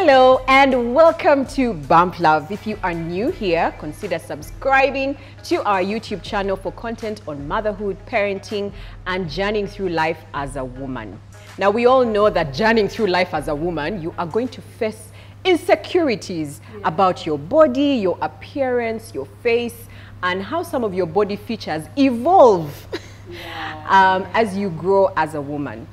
Hello and welcome to Bump Love. If you are new here, consider subscribing to our YouTube channel for content on motherhood, parenting, and journeying through life as a woman. Now, we all know that journeying through life as a woman, you are going to face insecurities about your body, your appearance, your face, and how some of your body features evolve as you grow as a woman.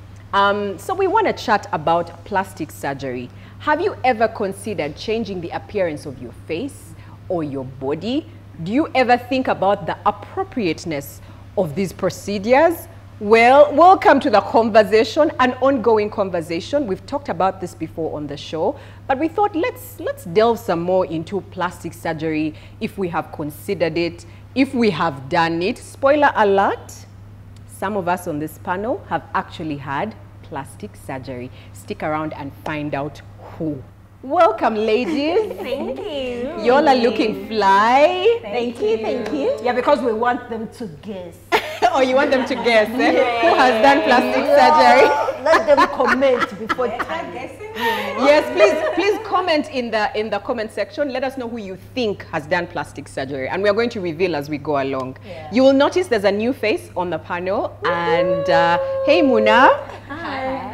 So we want to chat about plastic surgery. Have you ever considered changing the appearance of your face or your body? Do you ever think about the appropriateness of these procedures? Well, welcome to the conversation, an ongoing conversation. We've talked about this before on the show, but we thought let's delve some more into plastic surgery, if we have considered it, if we have done it. Spoiler alert, some of us on this panel have actually had plastic surgery. Stick around and find out who. Welcome, ladies. Thank you. Y'all are looking fly. Thank you. Yeah, because we want them to guess. Oh, you want them to guess, eh? Yeah. Who has done plastic surgery? Let them comment before time. Yes, please comment in the comment section. Let us know who you think has done plastic surgery, and we are going to reveal as we go along. Yeah. You will notice there's a new face on the panel, and hey, Muna. Hi.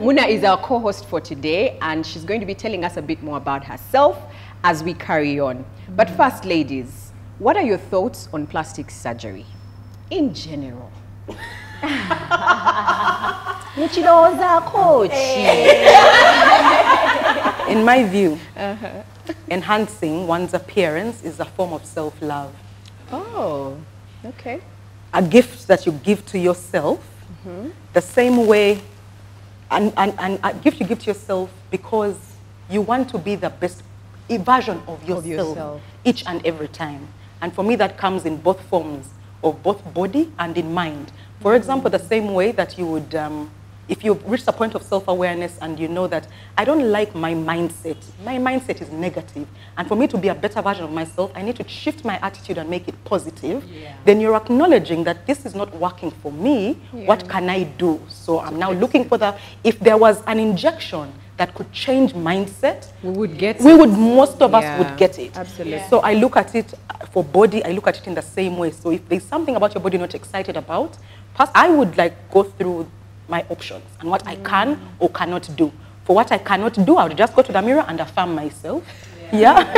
Muna is our co-host for today, and she's going to be telling us a bit more about herself as we carry on. But first, ladies, what are your thoughts on plastic surgery in general? In my view, enhancing one's appearance is a form of self-love. Oh, okay. A gift that you give to yourself, the same way. And a gift you give to yourself because you want to be the best version of yourself each and every time. And for me, that comes in both forms, of both body and in mind. For example, the same way that you would, if you reach a point of self-awareness and you know that I don't like my mindset is negative. And for me to be a better version of myself, I need to shift my attitude and make it positive. Yeah. Then you're acknowledging that this is not working for me. Yeah. What can I do? So I'm now looking for the, if there was an injection that could change mindset, we would get most of us would get it. Absolutely. Yeah. So I look at it for body, I look at it in the same way. So if there's something about your body you're not excited about, I would like go through my options and what I can or cannot do. For what I cannot do, I would just go to the mirror and affirm myself. Yeah.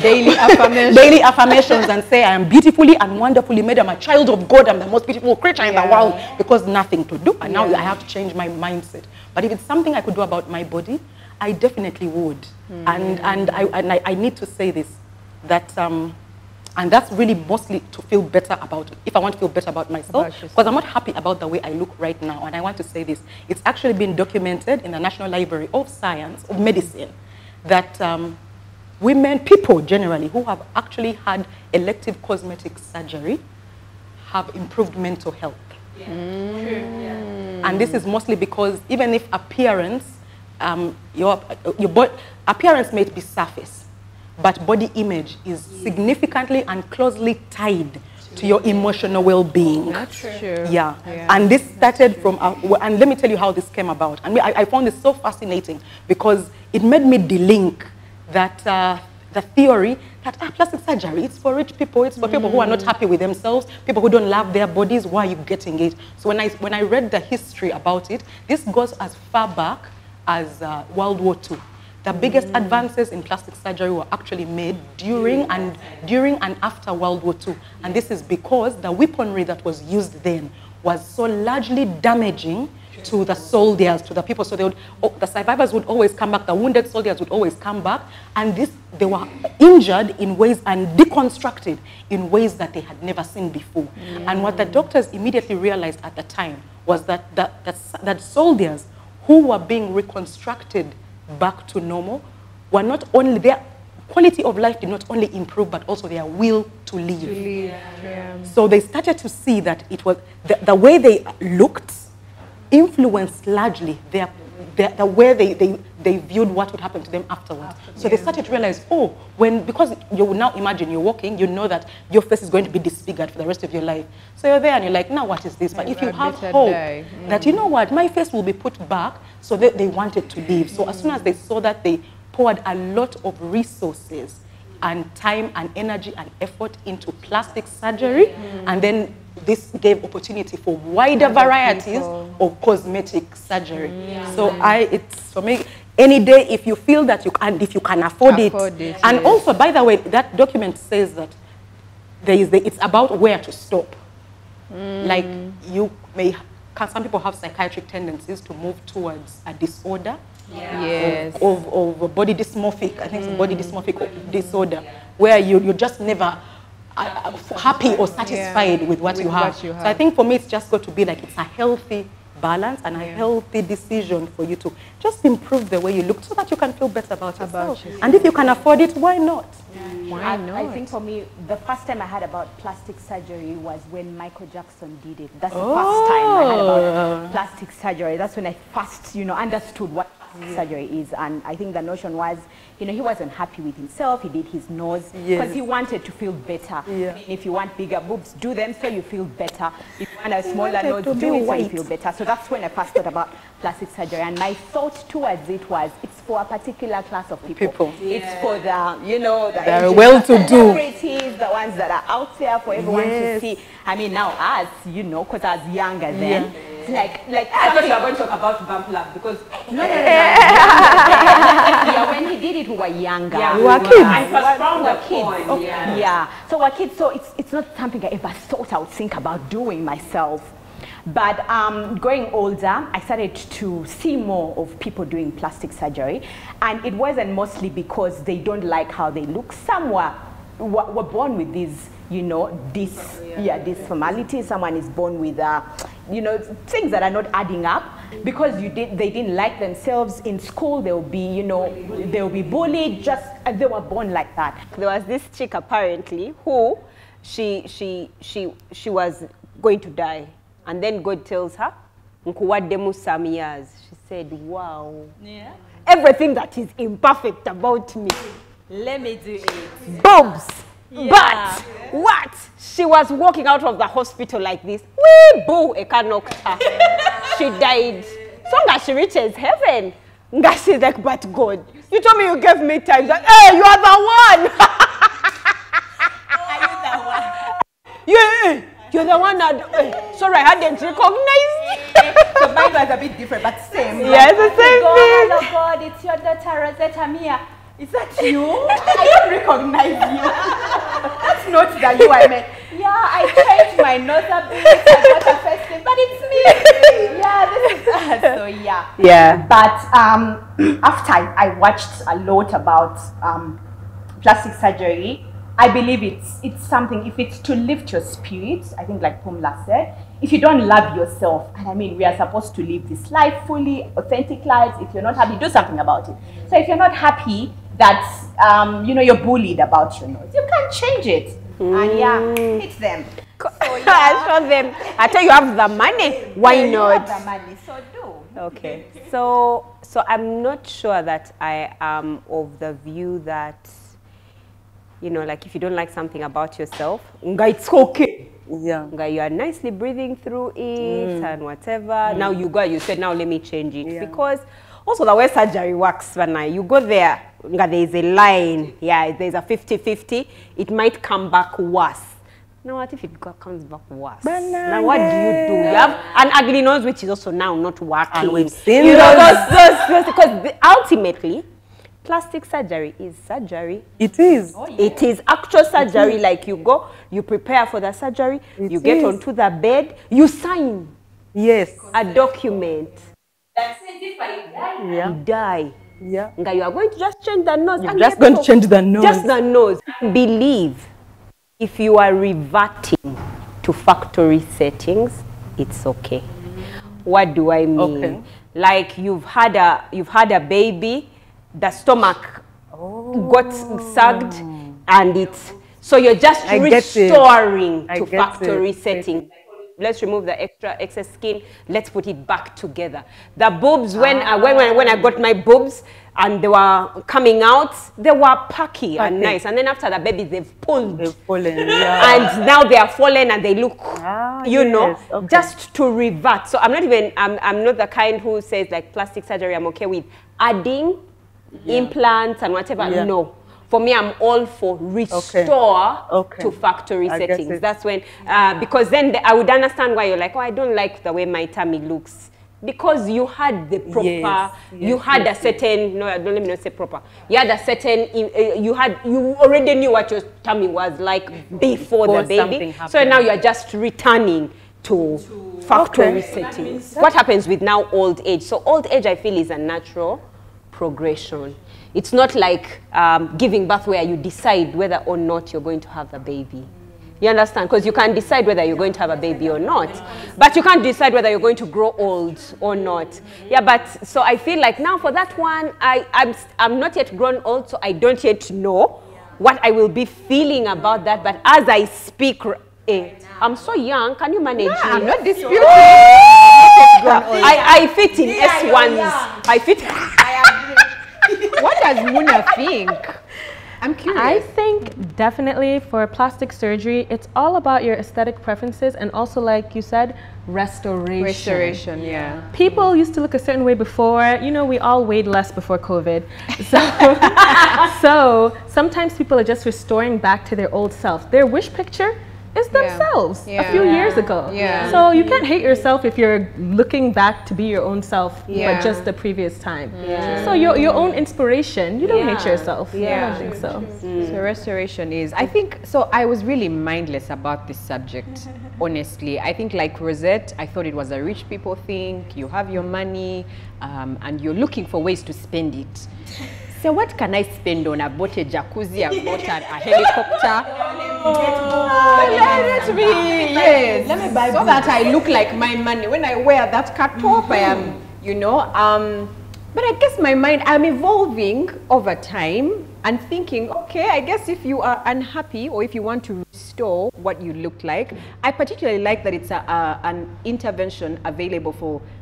Daily affirmations. Daily affirmations, and say I am beautifully and wonderfully made. I'm a child of God. I'm the most beautiful creature in the world, because nothing to do. And now I have to change my mindset. But if it's something I could do about my body, I definitely would. And I need to say this, that and that's really mostly to feel better about, if I want to feel better about myself, because I'm not happy about the way I look right now. And I want to say this. It's actually been documented in the National Library of Science, of Medicine, that women, people generally, who have actually had elective cosmetic surgery have improved mental health. Yeah. And this is mostly because even if appearance, your appearance may be surface, but body image is significantly and closely tied to your emotional well-being. That's true. Yeah. And this started from, and let me tell you how this came about. And I found this so fascinating because it made me delink that the theory that plastic surgery, it's for rich people, it's for people who are not happy with themselves, people who don't love their bodies, why are you getting it? So when I read the history about it, this goes as far back as World War II. The biggest advances in plastic surgery were actually made during and after World War II. And this is because the weaponry that was used then was so largely damaging to the soldiers, to the people. So they would, the survivors would always come back, the wounded soldiers would always come back. And they were injured in ways and deconstructed in ways that they had never seen before. And what the doctors immediately realized at the time was that, that soldiers who were being reconstructed back to normal were not only, their quality of life did not only improve, but also their will to live. So they started to see that it was the way they looked influenced largely the way they viewed what would happen to them afterwards. So they started to realize, because you now imagine you're walking, you know that your face is going to be disfigured for the rest of your life. So you're there and you're like, now what is this? But if you have hope that, you know what, my face will be put back, so they wanted to live. So as soon as they saw that, they poured a lot of resources and time and energy and effort into plastic surgery, and then this gave opportunity for wider varieties of cosmetic surgery. So it's for me, any day if you feel that you and if you can afford it. And also, by the way, that document says that there is it's about where to stop. Like you may, some people have psychiatric tendencies to move towards a disorder. Of body dysmorphic, I think it's body dysmorphic disorder, where you're just never happy or satisfied with what you have. So I think for me it's just got to be like it's a healthy balance and a healthy decision for you to just improve the way you look so that you can feel better about yourself. And if you can afford it, why not? Why not? I think for me, the first time I heard about plastic surgery was when Michael Jackson did it. That's the first time I heard about plastic surgery. That's when I first, you know, understood what surgery is. And I think the notion was, you know, he wasn't happy with himself. He did his nose because he wanted to feel better. If you want bigger boobs, do them so you feel better. If you want a smaller nose, do it so you feel better. So that's when I first thought about plastic surgery, and my thought towards it was it's for a particular class of people. It's for the, you know, the well-to-do, the ones that are out there for everyone to see. I mean, now us, you know, because I was younger then. Like somebody are going to talk about Bump Love because when he did it, we were younger. We were kids. So we're kids. So it's not something I ever thought I would think about doing myself. But growing older, I started to see more of people doing plastic surgery, and it wasn't mostly because they don't like how they look. Some were born with these, you know, this formality. Someone is born with you know, things that are not adding up because they didn't like themselves in school. They'll be, you know, they'll be bullied. Just they were born like that. There was this chick apparently who she was going to die, and then God tells her, she said, wow, everything that is imperfect about me, let me do it. Boobs. But what? She was walking out of the hospital like this. Wee boo, Eka knocked her. She died. So as she reaches heaven, she's like, but God, you told me you gave me time. Like, hey, you are the one. Are you the one? Yeah, you're the one. Sorry, I hadn't recognized you. So mine was a bit different, but same. Yeah, it's the same thing. Oh God, it's your daughter, Rosetta Mia. Is that you? I don't recognize you. That's not that you I met. Yeah, I changed my nose a bit. I got a festive, but it's me. Yeah, this is us. So yeah. Yeah. But after I watched a lot about plastic surgery, I believe it's something. If it's to lift your spirit, I think like Pumla said, if you don't love yourself, and I mean, we are supposed to live this life fully, authentic lives. If you're not happy, do something about it. So if you're not happy, that's, you know, you're bullied about your nose, you can't change it. And yeah, hit them. So yeah. I show them. I tell you, have the money. Why not? You have the money, so do. Okay. So I'm not sure that I am of the view that, you know, like if you don't like something about yourself, it's okay. Yeah. You are nicely breathing through it and whatever. Now you go, you said, now let me change it. Yeah. Because also the way surgery works, you go there, there is a line. Yeah, there's a 50-50. It might come back worse. Now what if it comes back worse? Now what do you do? You have an ugly nose which is also now not working. And we've seen those. Because ultimately, plastic surgery is surgery. It is. Oh, yeah. It is actual surgery. Like you go, you prepare for the surgery, you get onto the bed, you sign. Yes. A document. That says if I die, I die. Yeah. You are going to just change the nose. You're just going to change the nose. Just the nose. Believe, if you are reverting to factory settings, it's okay. What do I mean? Okay. Like you've had a baby. The stomach got sagged, and so you're just restoring to factory setting. Let's remove the excess skin. Let's put it back together. The boobs, when I got my boobs and they were coming out, they were pucky and nice. And then after the baby, they've pulled. They've fallen, and now they are fallen and they look, just to revert. So I'm not the kind who says like plastic surgery, I'm okay with adding implants and whatever. Yeah. No. For me, I'm all for restore to factory settings. That's when, because then I would understand why you're like, oh, I don't like the way my tummy looks. Because you had the proper, you had a certain, no, don't let me not say proper. You had a certain, you already knew what your tummy was like before the baby. Happened. So now you're just returning to factory settings. What happens with now old age? So old age, I feel, is a natural progression. It's not like giving birth where you decide whether or not you're going to have a baby. You understand? Because you can decide whether you're going to have a baby or not. But you can't decide whether you're going to grow old or not. Yeah, but so I feel like now for that one, I'm not yet grown old, so I don't yet know what I will be feeling about that. But as I speak, I'm so young. Can you manage? Yeah, I'm not disputing. I fit in S1s. I fit. What does Muna think? I'm curious. I think definitely for plastic surgery, it's all about your aesthetic preferences and also, like you said, restoration. Restoration, yeah. People used to look a certain way before. You know, we all weighed less before COVID. So, so sometimes people are just restoring back to their old self. Their wish picture is themselves a few years ago. Yeah. So you can't hate yourself if you're looking back to be your own self but just the previous time. Yeah. So your own inspiration, you don't hate yourself. Yeah. I don't think so. So restoration is, I think, so I was really mindless about this subject, honestly. I think like Rosette, I thought it was a rich people thing. You have your money and you're looking for ways to spend it. So what can I spend on? I bought a jacuzzi, I bought a helicopter. Let me buy so that I look like my money when I wear that cut top. I am, you know. But I guess my mind, I'm evolving over time and thinking, okay, I guess if you are unhappy or if you want to restore what you looked like, I particularly like that it's an intervention available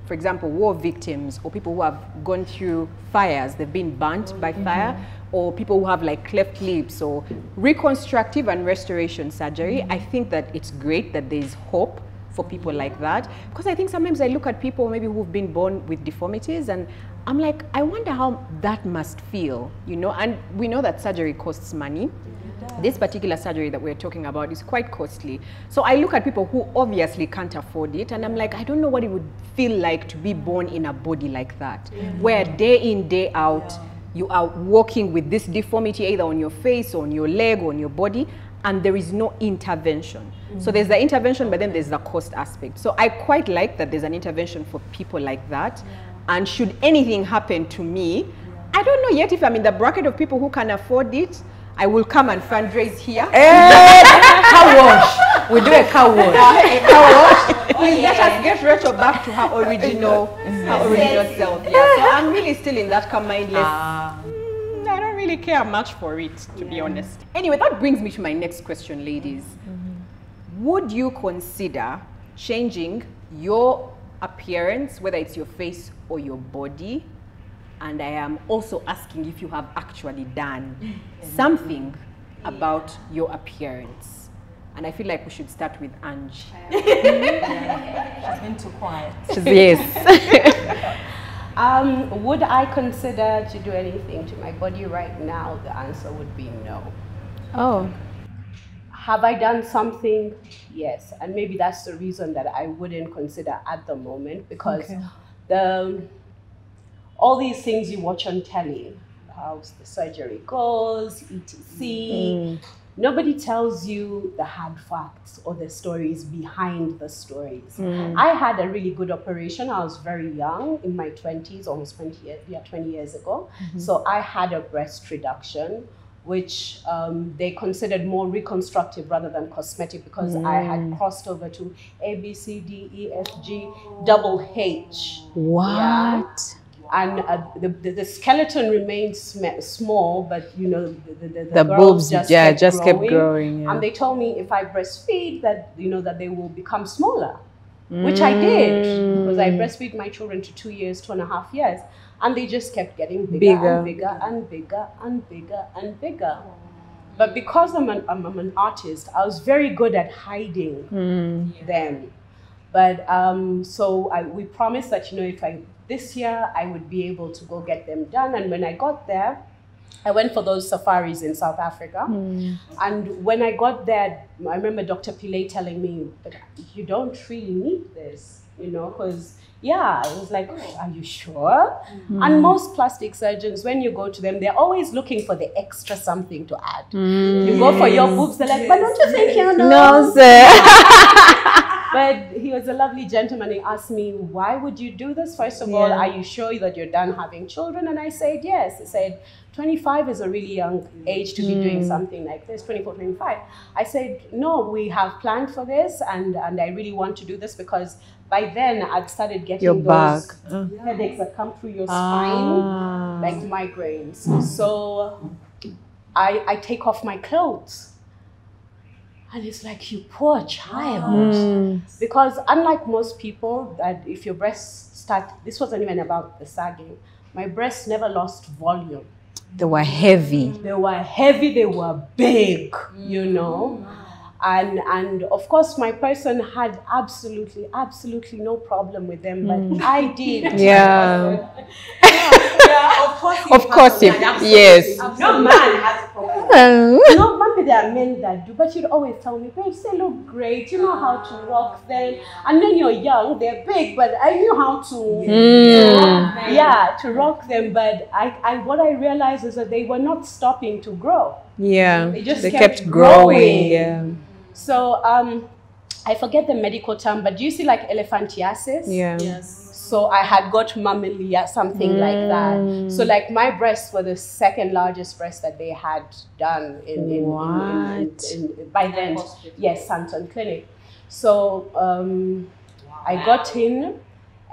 for example, war victims or people who have gone through fires, they've been burnt by fire. Or people who have like cleft lips or reconstructive and restoration surgery. I think that it's great that there's hope for people like that. Because I think sometimes I look at people maybe who've been born with deformities and I'm like, I wonder how that must feel, you know? And we know that surgery costs money. This particular surgery that we're talking about is quite costly. So I look at people who obviously can't afford it and I'm like, I don't know what it would feel like to be born in a body like that, where day in, day out, you are walking with this deformity either on your face, or on your leg, or on your body, and there is no intervention. So there's the intervention, but then there's the cost aspect. So I quite like that there's an intervention for people like that. And should anything happen to me, I don't know yet if I'm in the bracket of people who can afford it, I will come and fundraise here. Car wash. We do a car wash. A car wash. Please let us get Rachel back to her original, self. Yeah, so I'm really still in that mindless. I don't really care much for it, to be honest. Anyway, that brings me to my next question, ladies. Would you consider changing your appearance, whether it's your face or your body? And I am also asking if you have actually done something about your appearance. And I feel like we should start with Ange. She's been too quiet. Yes. Would I consider to do anything to my body right now? The answer would be no. Oh. Have I done something? Yes. And maybe that's the reason that I wouldn't consider at the moment, because all these things you watch on telly, how the surgery goes, etc. Nobody tells you the hard facts or the stories behind the stories. I had a really good operation. I was very young, in my 20s, almost 20 years ago. So I had a breast reduction, which they considered more reconstructive rather than cosmetic, because I had crossed over to A, B, C, D, E, F, G, double H. What? Yeah. And the skeleton remained small, but you know, the boobs just kept growing. Yeah. And they told me if I breastfeed that, you know, that they will become smaller, which I did, because I breastfeed my children to 2 years, 2.5 years, and they just kept getting bigger and bigger and bigger and bigger and bigger. But because I'm an artist, I was very good at hiding them. But so we promised that, you know, if I this year I would be able to go get them done. And when I got there, I went for those safaris in South Africa. Mm. And when I got there, I remember Dr. Pillay telling me, but you don't really need this, you know, because, yeah, I was like, oh, are you sure? Mm. And most plastic surgeons, when you go to them, they're always looking for the extra something to add. Mm. You go for your boobs, they're like, but don't you think you know? No, sir. But he was a lovely gentleman. He asked me, why would you do this? First of all, are you sure that you're done having children? And I said, yes. He said, 25 is a really young age to be doing something like this, 24, 25. I said, no, we have planned for this. And I really want to do this because by then I'd started getting your those headaches that come through your spine, like migraines. So I take off my clothes. And it's like, you poor child. Mm. Because unlike most people, that if your breasts start, this wasn't even about the sagging. My breasts never lost volume. They were heavy. They were heavy, they were big, you know. And of course, my person had absolutely no problem with them, but I did. Yeah. Of course, yes. No man has a problem. No, maybe there are men that do, but you'd always tell me, babe, they look great. You know how to rock them. And when you're young, they're big, but I knew how to, to rock them. But what I realized is that they were not stopping to grow. Yeah, they just kept growing. Yeah. So I forget the medical term, but do you see like elephantiasis? Yeah. Yes. So I had got mammalia, something like that. So like my breasts were the second largest breasts that they had done by then. Yes, Santon Clinic. So I got in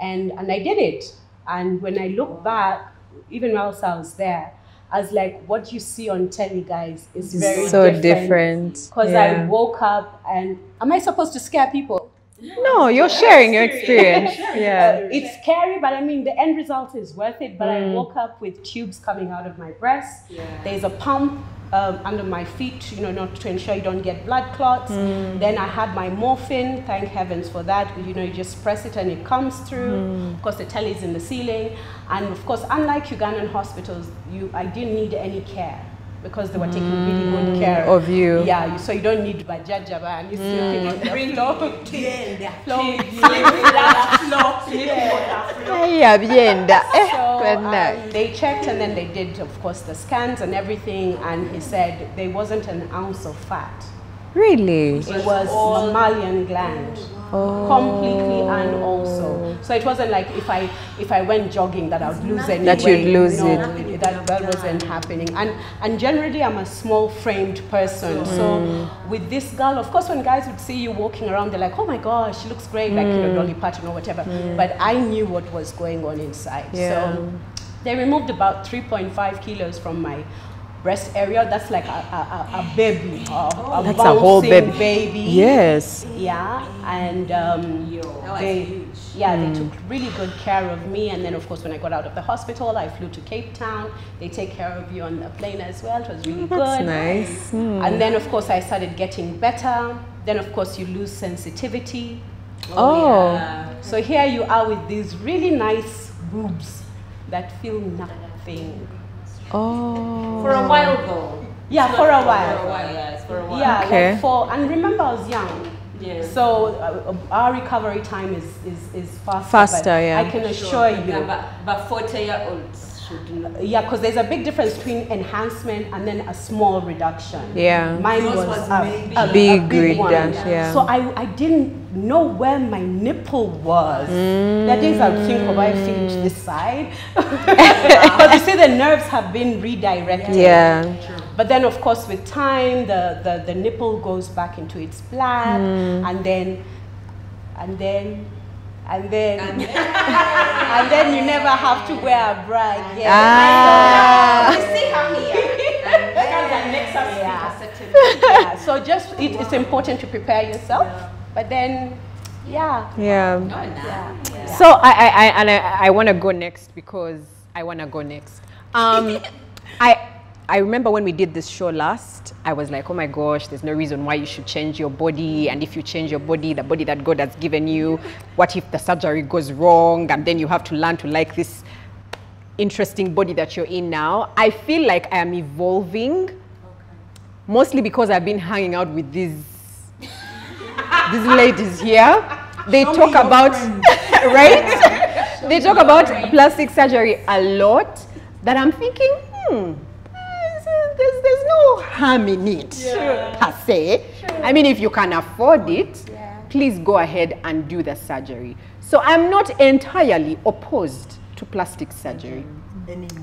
and I did it. And when I look back, even whilst I was there, I was like, what you see on telly, guys, is very different. Because I woke up and, am I supposed to scare people? No, you're sharing your experience. Yeah, it's scary, but I mean, the end result is worth it. But I woke up with tubes coming out of my breast. Yeah. There's a pump under my feet, you know, not to ensure you don't get blood clots. Then I had my morphine. Thank heavens for that. You know, you just press it and it comes through. Of course, the telly is in the ceiling. And of course, unlike Ugandan hospitals, I didn't need any care, because they were taking really good care of you. Yeah, so you don't need bajajaba and you sleeping on the floor. So they checked and then they did, of course, the scans and everything, and he said there wasn't an ounce of fat. Really? It was mammalian gland. Oh. Completely and also. So it wasn't like if I went jogging that I would lose any weight. That you'd lose it. That wasn't happening. And generally I'm a small framed person. So with this girl, of course, when guys would see you walking around, they're like, oh my gosh, she looks great, like, you know, Dolly Parton or whatever. But I knew what was going on inside. Yeah. So they removed about 3.5 kilos from my breast area. That's like a baby, that's a whole baby. Yes. Yeah, and they took really good care of me. And then of course when I got out of the hospital, I flew to Cape Town. They take care of you on the plane as well. It was really good. Nice. And then of course I started getting better. Then of course you lose sensitivity. Oh. Yeah. So here you are with these really nice boobs that feel nothing. Oh. For a while though. Yeah, for a while. Yeah, okay. And remember I was young. Yeah. So our recovery time is faster. Faster, yeah. I can assure you. Yeah, but 40-year-olds should not. Yeah, because there's a big difference between enhancement and then a small reduction. Yeah. Mine was a big reduction. Yeah. So I didn't know where my nipple was. That is, I think, oh, I think this side. But you see, the nerves have been redirected. Yeah. But then, of course, with time, the nipple goes back into its black, and then and then you never have to wear a bra again. Ah. So, you see how here. So just it's important to prepare yourself, but then. Yeah. Yeah. No, so I want to go next because I want to go next. I remember when we did this show last, I was like, oh my gosh, there's no reason why you should change your body. And if you change your body that God has given you, what if the surgery goes wrong? And then you have to learn to like this interesting body that you're in now. I feel like I am evolving, mostly because I've been hanging out with these ladies here. They talk about, right? They talk about plastic surgery a lot, that I'm thinking, there's no harm in it, per se. Sure. I mean, if you can afford it, please go ahead and do the surgery. So I'm not entirely opposed to plastic surgery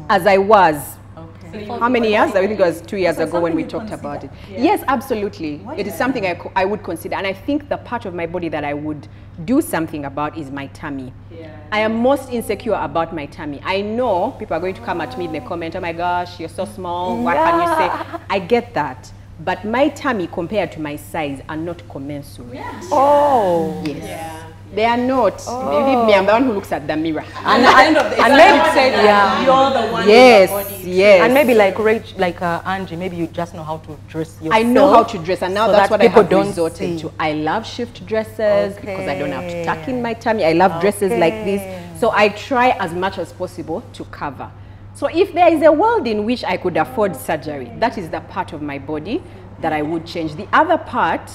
as I was. Okay. So how many years? I think it was 2 years ago when we talked about it. Yeah. Yes, absolutely. It is something I would consider. And I think the part of my body that I would do something about is my tummy. Yeah. I am most insecure about my tummy. I know people are going to come at me in the comment, oh my gosh, you're so small, what can you say? I get that. But my tummy compared to my size are not commensurate. Yeah. Oh. Yes. Yeah. They are not. Believe me, I'm the one who looks at the mirror. And at the end of the day, you're the one. Yes, in the body. Yes. And maybe like Rach, like Angie, maybe you just know how to dress yourself. I know how to dress, and now so that's what I have resorted to. I love shift dresses because I don't have to tuck in my tummy. I love dresses like this, so I try as much as possible to cover. So if there is a world in which I could afford surgery, that is the part of my body that I would change. The other part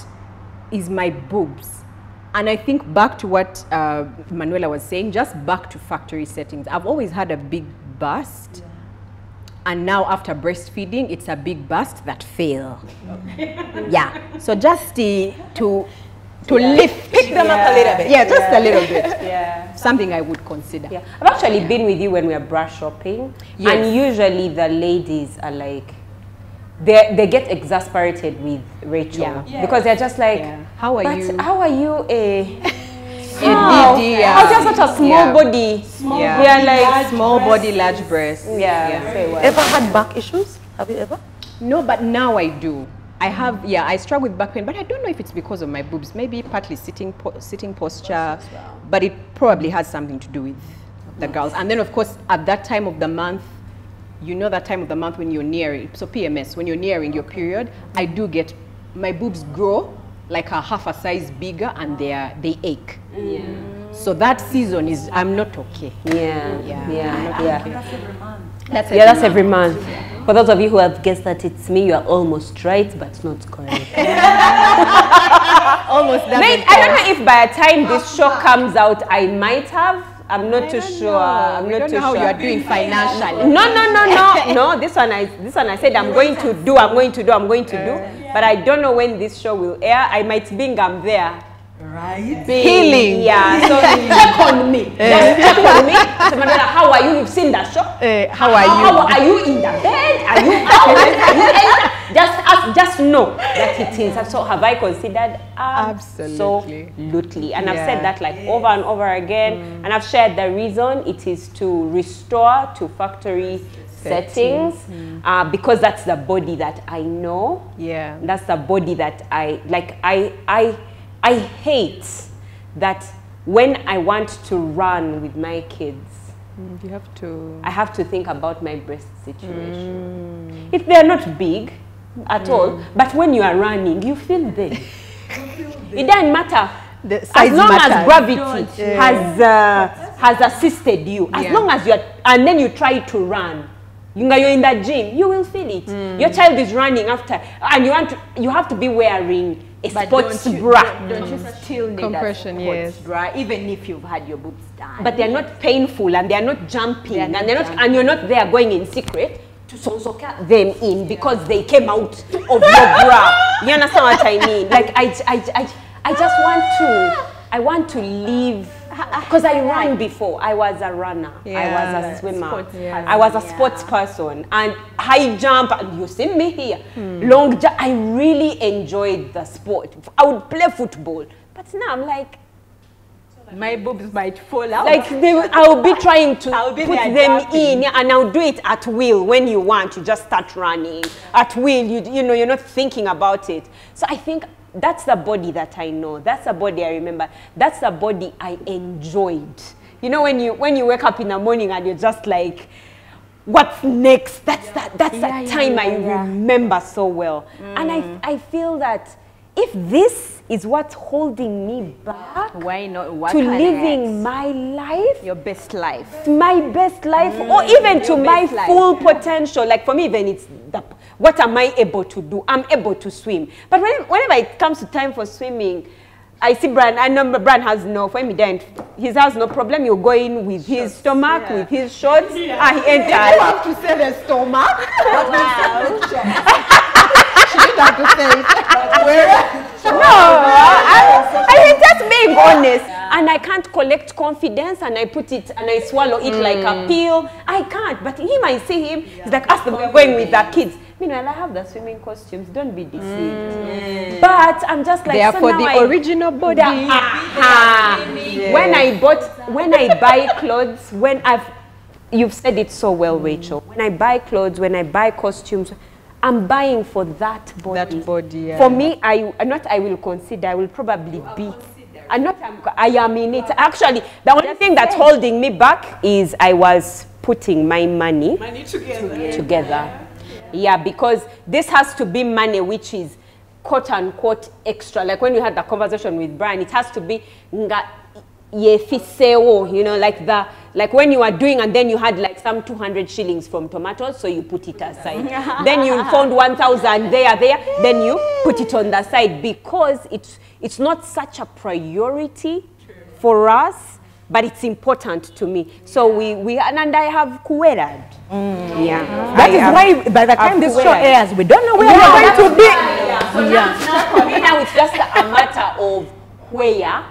is my boobs. And I think back to what Manuela was saying, just back to factory settings. I've always had a big bust. Yeah. And now after breastfeeding, it's a big bust that fail. Okay. Yeah. So just to lift. Pick them up a little bit. Yeah, just a little bit. Yeah. Something I would consider. Yeah. I've actually been with you when we are bra shopping. Yes. And usually the ladies are like, They get exasperated with Rachel because they're just like, how are you? How are you I just such a small body. Small body, like small body, large breasts. Ever had back issues? Have you ever? No, but now I do. I have. Yeah, I struggle with back pain, but I don't know if it's because of my boobs. Maybe partly sitting posture, but it probably has something to do with the girls. And then of course at that time of the month. You know that time of the month when you're nearing, so PMS, when you're nearing your period, I do get, my boobs grow like a half a size bigger and they ache. Yeah. So that season is, I'm not okay. Yeah. That's every month. That's every month. For those of you who have guessed that it's me, you are almost right, but not correct. Almost. Wait, I don't know if by the time this show comes out, I might have. I'm not too sure. I'm not too sure how you are doing financially. No. This one I said I'm going to do. But I don't know when this show will air. I might think I'm there. Right. Healing. Yeah. So check on me. Check on me. So Manuela, how are you? You've seen that show. How are you? How are you in the bed? Are you out? Are you in? Just know that it is. So have I considered? Absolutely. And I've said that like over and over again. And I've shared the reason it is to restore to factory settings because that's the body that I know. Yeah. That's the body that I like. I hate that when I want to run with my kids. You have to. I have to think about my breast situation. If they are not big. At all, but when you are running, you feel them. It doesn't matter as long as gravity has assisted you. As long as you are, and then you try to run. You're in the gym, you will feel it. Your child is running after, and you have to be wearing a sports bra. Don't you still need compression? Yes, bra, even if you've had your boobs done. But they are not painful, and they are not jumping, and you're not there going in secret. So cut them in because they came out of your bra. You understand what I mean? Like I just want to live because I ran before. I was a runner. I was a swimmer. I was a sports person and high jump. And you see me here, long jump. I really enjoyed the sport. I would play football, but now I'm like. My boobs might fall out. Like I'll be trying to put them in, and I'll do it at will. When you want, you just start running at will. You know, you're not thinking about it. So I think that's the body that I know. That's the body I remember. That's the body I enjoyed. You know, when you wake up in the morning and you're just like, what's next. That's that time I remember so well. Mm. And I feel that if this is what's holding me back, why not what to living next? My life, your best life, my best life, mm. or even your to my life. Full potential. Like for me, even it's the, what am I able to do? I'm able to swim, but whenever it comes to time for swimming, I see Bran. I know Bran has no. For him, he didn't. He has no problem. You go in with shorts, his stomach, yeah. with his shorts. Yeah. Ah, he enters. You have to say the stomach. Wow. She didn't have to say it. No, I hate just being honest. Yeah. And I can't collect confidence and I put it and I swallow it mm. like a pill. I can't. But him, I see him, yeah. he's like, us we're going with the kids. Meanwhile, I have the swimming costumes. Don't be deceived. Mm. But I'm just like, they are so for the original body. Yes. When I buy clothes, you've said it so well, mm. Rachel. When I buy clothes, when I buy costumes, I'm buying for that body. That body, yeah. For me, I am in it. Actually, the only thing that's holding me back is I was putting my money together. Yeah. Yeah, because this has to be money which is quote-unquote extra. Like when we had the conversation with Brian, it has to be... you know, like when you are doing and then you had like some 200 shillings from tomatoes, so you put it aside. Then you found 1,000 there, then you put it on the side because it's not such a priority for us, but it's important to me. So and I have kuwered. Mm. Yeah. That is why by the time this show airs, we don't know where we're going to be. Yeah. So now, for me now it's just a matter of where.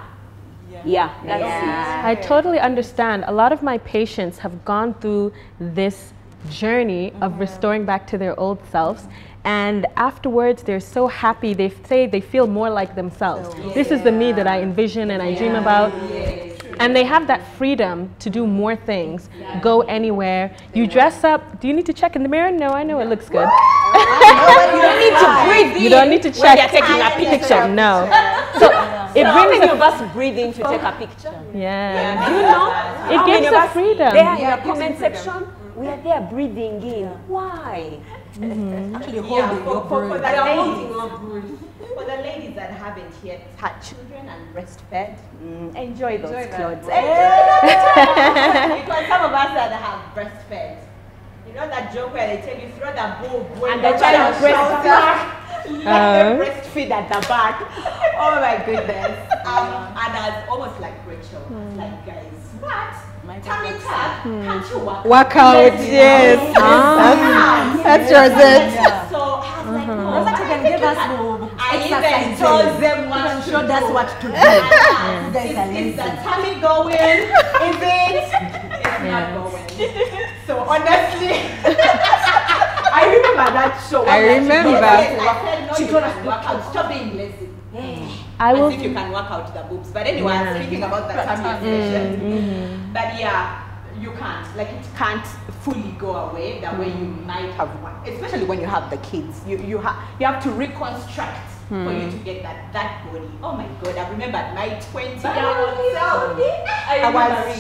Yeah, that's it. I totally understand. A lot of my patients have gone through this journey of restoring back to their old selves, and afterwards they're so happy. They say they feel more like themselves. Yeah. This is the me that I envision and I dream about. Yeah. And they have that freedom to do more things, go anywhere. You dress up. Do you need to check in the mirror? No, I know it looks good. You don't need to breathe. You don't need to check. When you're taking a picture. No. So, it brings you just breathing to take a picture. Yeah. You know? It gives us freedom. They are in the comment section. We are there breathing in. Why? Mm-hmm. Actually, for the ladies that haven't yet had children and breastfed, enjoy those clothes. Because some of us that have breastfed, you know that joke where they tell you throw the boob and the child breastfed. Like breastfeed at the back. Oh my goodness. And I was almost like Rachel. Mm. Like, guys, what? Tummy tuck, can't you work out? Work out, yes. That's your zest. So I was like, no. But you can give us I even told them what to do. That's what to do. Is the tummy going? Is it? It's not going. So honestly, I remember that show. Stop being lazy. I will think you can work out the boobs. But anyway, I'm speaking about the tummy session. But yeah, you can't. Like it can't fully go away the way you might have worked. Especially when you have the kids. You have to reconstruct for you to get that body. Oh my God, I remember my 20-year-old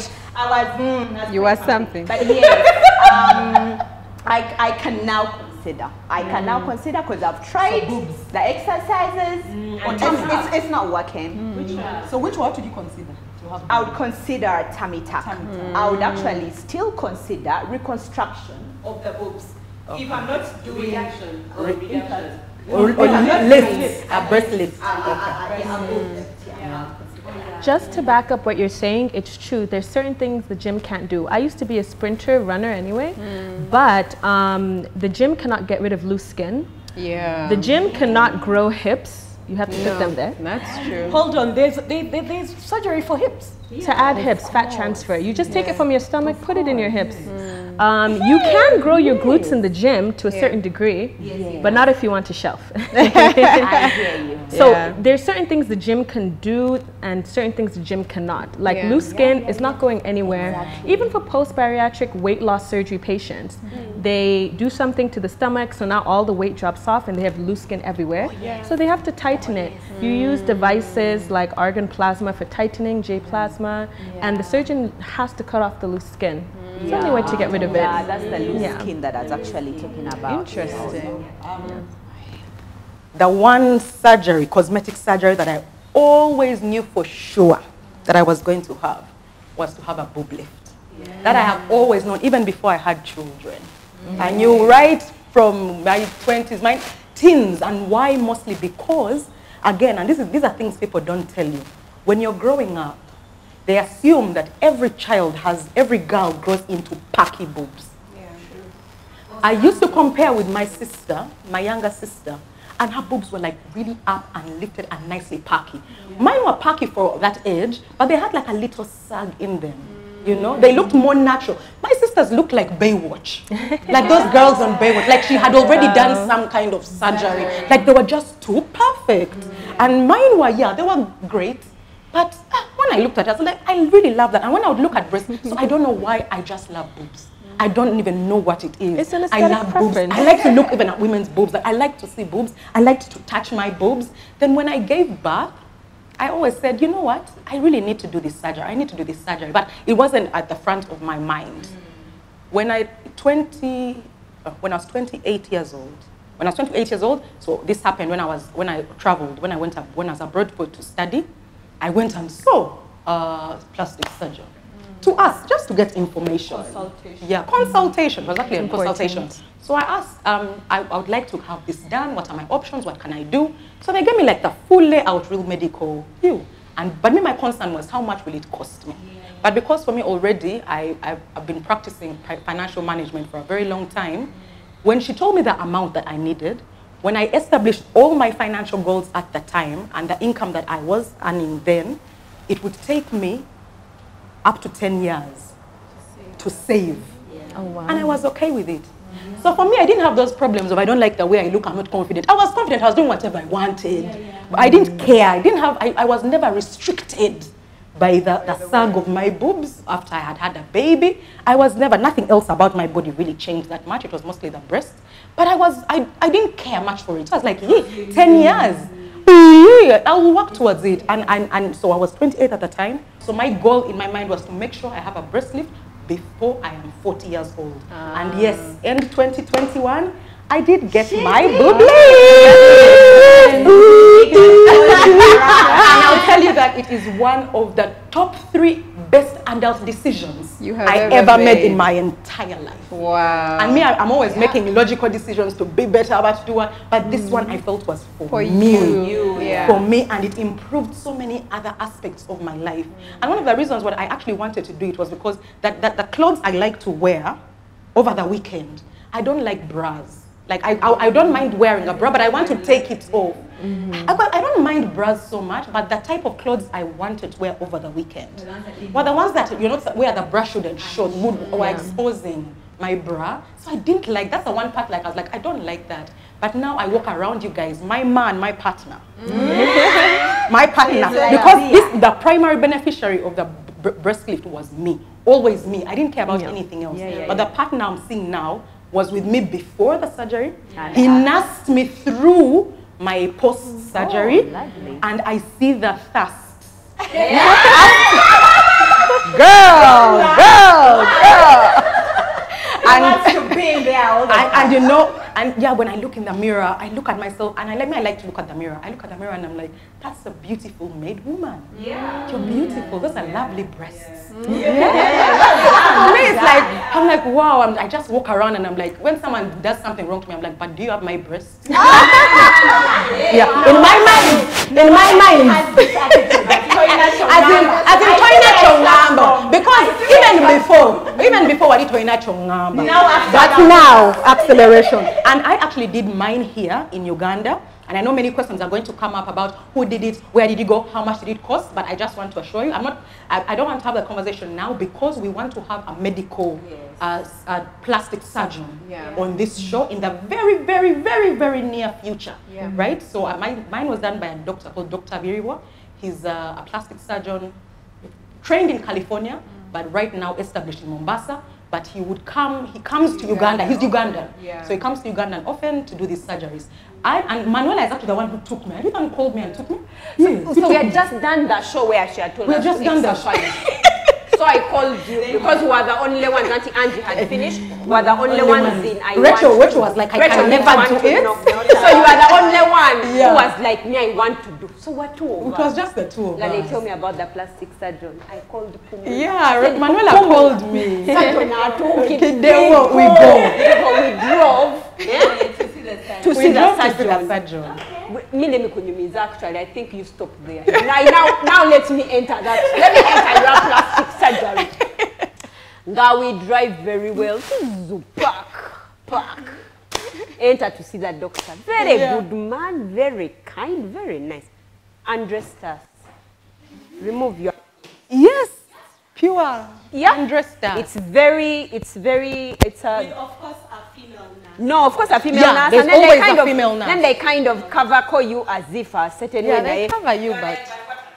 self. You were something. But yes, I can now consider. I can now consider because I've tried the exercises. It's not working. So which one would you consider? I would consider tummy tuck. I would actually still consider reconstruction of the boobs. Okay. If I'm not doing reduction or reduction. Just to back up what you're saying, it's true. There's certain things the gym can't do. I used to be a sprinter, runner anyway, but the gym cannot get rid of loose skin. Yeah. The gym cannot grow hips. You have to put them there. That's true. Hold on, there's surgery for hips. Yeah. To add hips, fat transfer. You just take it from your stomach, put it in your hips. You can grow your glutes in the gym to a certain degree, but not if you want to shelf. I hear you. So there's certain things the gym can do and certain things the gym cannot. Like loose skin is not going anywhere. Exactly. Even for post-bariatric weight loss surgery patients, they do something to the stomach, so now all the weight drops off and they have loose skin everywhere. So they have to tighten it. You use devices like argon plasma for tightening, J plasma, and the surgeon has to cut off the loose skin. It's only way to get rid of it. Yeah, that's the loose skin that I was actually talking about. Interesting. The one surgery, cosmetic surgery that I always knew for sure that I was going to have was to have a boob lift. Yeah. That I have always known, even before I had children. Mm-hmm. I knew right from my 20s, my teens, and why mostly because, again, and these are things people don't tell you. When you're growing up, they assume that every child has, every girl grows into perky boobs. Yeah, sure. I used to compare with my sister, my younger sister, and her boobs were like really up and lifted and nicely perky. Yeah. Mine were perky for that age, but they had like a little sag in them. You know, they looked more natural. My sisters looked like Baywatch, like those girls on Baywatch. Like she had already done some kind of surgery. Like they were just too perfect. And mine were, yeah, they were great. But when I looked at it, I was like, I really love that. And when I would look at breasts, so I don't know why I just love boobs. I don't even know what it is. It's an aesthetic preference. I like to look even at women's boobs. I like to see boobs. I like to touch my boobs. Then when I gave birth, I always said, you know what, I really need to do this surgery. I need to do this surgery. But it wasn't at the front of my mind. When I was 28 years old, so this happened when I traveled, when I was abroad to study, I went and saw a plastic surgeon. To us, just to get information. Consultation. Yeah, consultation, exactly, a consultation. So I asked, I would like to have this done. What are my options? What can I do? So they gave me like the full layout, real medical view. But my concern was how much will it cost me? Yeah. But because for me already, I've been practicing financial management for a very long time. When she told me the amount that I needed, when I established all my financial goals at the time and the income that I was earning then, it would take me up to 10 years to save. Yeah. Oh, wow. And I was okay with it. Mm-hmm. So for me, I didn't have those problems of I don't like the way I look, I'm not confident. I was confident, I was doing whatever I wanted. Yeah, yeah. I didn't care, I was never restricted by the sag of my boobs after I had had a baby. I was never, nothing else about my body really changed that much. It was mostly the breasts. But I didn't care much for it. I was like, yeah, 10 years. I will work towards it. And so I was 28 at the time. So my goal in my mind was to make sure I have a breast lift before I am 40 years old. And yes, end 2021, I did get my boob lift. And I'll tell you that it is one of the top 3 best adult decisions I ever made in my entire life. Wow. And me, I'm always making illogical decisions to be better about doing, but this one I felt was for me, and it improved so many other aspects of my life. And one of the reasons why I actually wanted to do it was because the clothes I like to wear over the weekend, I don't like bras. Like I don't mind wearing a bra, but I want to take it off. Mm-hmm. I don't mind bras so much, but the type of clothes I wanted to wear over the weekend. Well, the ones that, you know, where the bra shouldn't show, were exposing my bra. So I didn't like, that's the one part, like, I was like, I don't like that. But now I walk around, you guys, my man, my partner. Mm-hmm. My partner. Because the primary beneficiary of the breast lift was me. Always me. I didn't care about anything else. But the partner I'm seeing now was with me before the surgery. Yeah. He nursed me through my post-surgery, and I see the thirst. Girl. And you know, when I look in the mirror, I look at myself, and I like to look at the mirror. I look at the mirror and I'm like, that's a beautiful made woman. Yeah. You're beautiful. Those are lovely breasts. Yeah. For me, it's like, I'm like, wow, I just walk around and I'm like, when someone does something wrong to me, I'm like, but do you have my breasts? In my mind. As in because even before I did number. But now, acceleration. And I actually did mine here in Uganda. And I know many questions are going to come up about who did it, where did it go, how much did it cost. But I just want to assure you, I don't want to have the conversation now because we want to have a medical plastic surgeon on this show in the very, very, very, very near future. Yeah. Right? So mine was done by a doctor called Dr. Viriwa. He's a plastic surgeon trained in California, but right now established in Mombasa. But he comes to Uganda. He's Ugandan. Yeah. So he comes to Uganda and often to do these surgeries. And Manuela is actually the one who took me. Everyone called me and took me. So we had just done that show where she had told us. We had just done that show. So I called you because we were the only ones. Auntie Angie had finished. We were the only ones in I Rachel, want which was like, Rachel, I can never do it. So you were the only one who was like, me, I want to do. So what two of us? It was just the two of us. Lale, tell me about the plastic surgeon. I called Kumu. Yeah, said, Manuela called me. We drove. To see the surgeon. Okay. Actually, I think you stopped there. Now let me enter that. Let me enter your plastic surgery. Now we drive very well. Park. Enter to see the doctor. Very good man, very kind, very nice. Undressed us. Remove your. Yes. Pure. Yeah. Undressed us. It's very. We of course are female. No, of course a female nurse, and then they kind of call you as if a certain way. They cover you, but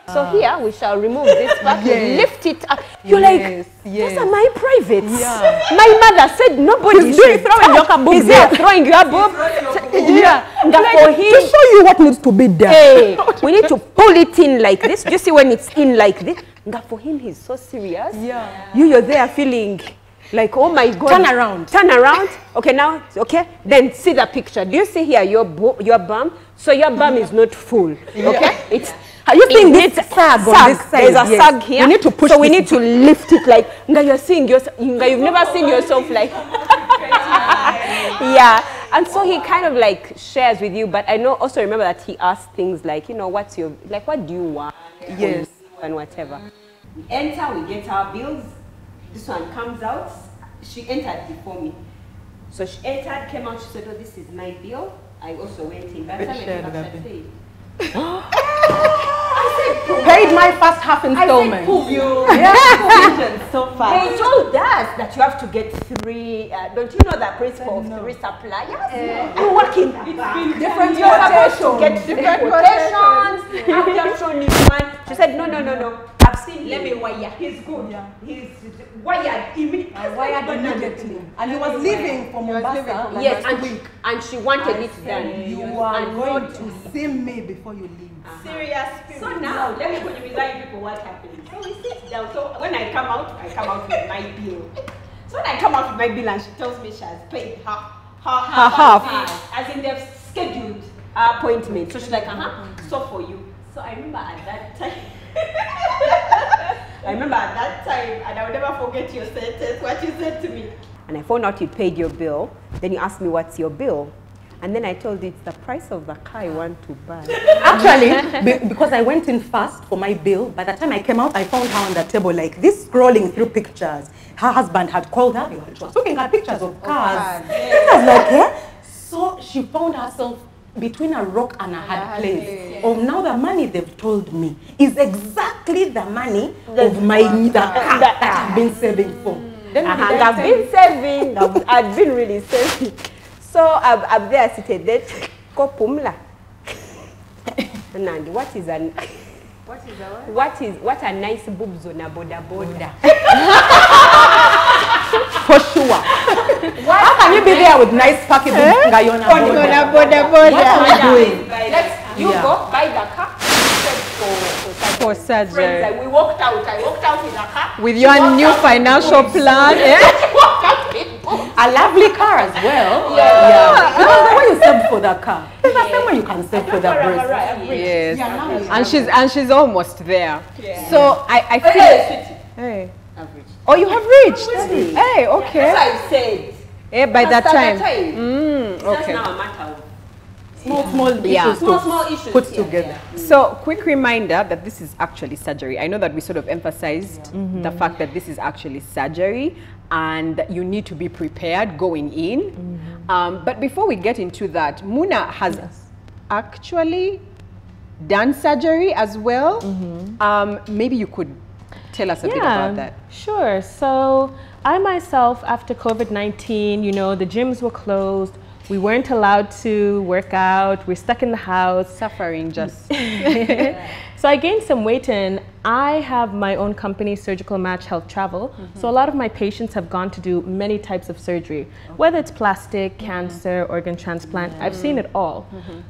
so here we shall remove this part, lift it up. You're these are my privates. Yeah. My mother said nobody's throwing your boob. Is there throwing your boob? To show you what needs to be done. Hey, we need to pull it in like this. Do you see when it's in like this? For him, he's so serious. Yeah. You're there feeling. Like, oh my God. Turn around. Okay, now, okay. Then see the picture. Do you see here your bum? So your bum is not full. Yeah. Okay? It's. Are you seeing this sag on this side? There's a sag here. We need to push. So we need to lift it like. You're seeing yourself. You've never seen yourself like. And so he kind of like shares with you. But I know also remember that he asked things like, what's your. Like, what do you want? Yes. And whatever. We enter, we get our bills. This one comes out, she entered before me. So she entered, came out, she said, oh, this is my bill. I also went in. By the time I came out, she paid. I said, paid my first half installment. I said, you so fast. They told us that you have to get three, don't you know the principle of three suppliers? You work in different quotations. You get different quotations. I'm just showing you one. She said, no. Let me wire. He's good. Yeah. He's wired immediately. And he was leaving for Mombasa. Yes, and week. And she wanted it done. You are going to see me before you leave. Serious people. So now, let me go to remind people what's happening. So we sit down. So when I come out with my bill. So when I come out with my bill and she tells me she has paid half. As in they've scheduled her appointment. So she's like, so for you. So I remember at that time. And I will never forget your sentence, what you said to me. And I found out you paid your bill. Then you asked me, what's your bill? And then I told you, it's the price of the car I want to buy. Actually, because I went in fast for my bill, by the time I came out, I found her on the table like this, scrolling through pictures. Her husband had called her. She was looking at pictures of cars. I was like, So she found herself between a rock and a hard place. Yeah. Oh, now the money they've told me is exactly the money of my that I've been saving for. I've been really saving. So I'm there seated. Then kopumla. Nandi, what are nice boobs on a boda? For sure. How can you be there with nice packaging? You go buy the car for surgery. We walked out. I walked out in the car with your new financial plan. A lovely car as well. Yeah. Because the way you save for that car, it's the same way you can save for that breast. Yes. And she's almost there. Yeah. So I feel. Hey. Oh, you have reached. Really? Hey, okay. As I said. Hey, by that time. Okay. That's now a matter of small issues put together. Yeah. So, quick reminder that this is actually surgery. I know that we sort of emphasized the fact that this is actually surgery, and you need to be prepared going in. But before we get into that, Muna has actually done surgery as well. Maybe you could tell us a bit about that. Sure. So I myself, after COVID-19, the gyms were closed. We weren't allowed to work out. We're stuck in the house. Suffering just. So I gained some weight, and I have my own company, Surgical Match Health Travel. So a lot of my patients have gone to do many types of surgery, whether it's plastic, cancer, organ transplant. I've seen it all.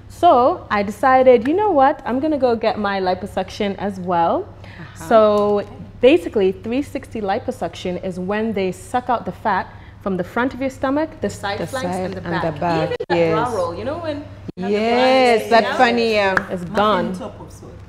So I decided, you know what? I'm going to go get my liposuction as well. So Basically, 360 liposuction is when they suck out the fat from the front of your stomach, the side flanks, and the back. Even the bra roll, you know when... Yes, that funny, it's gone.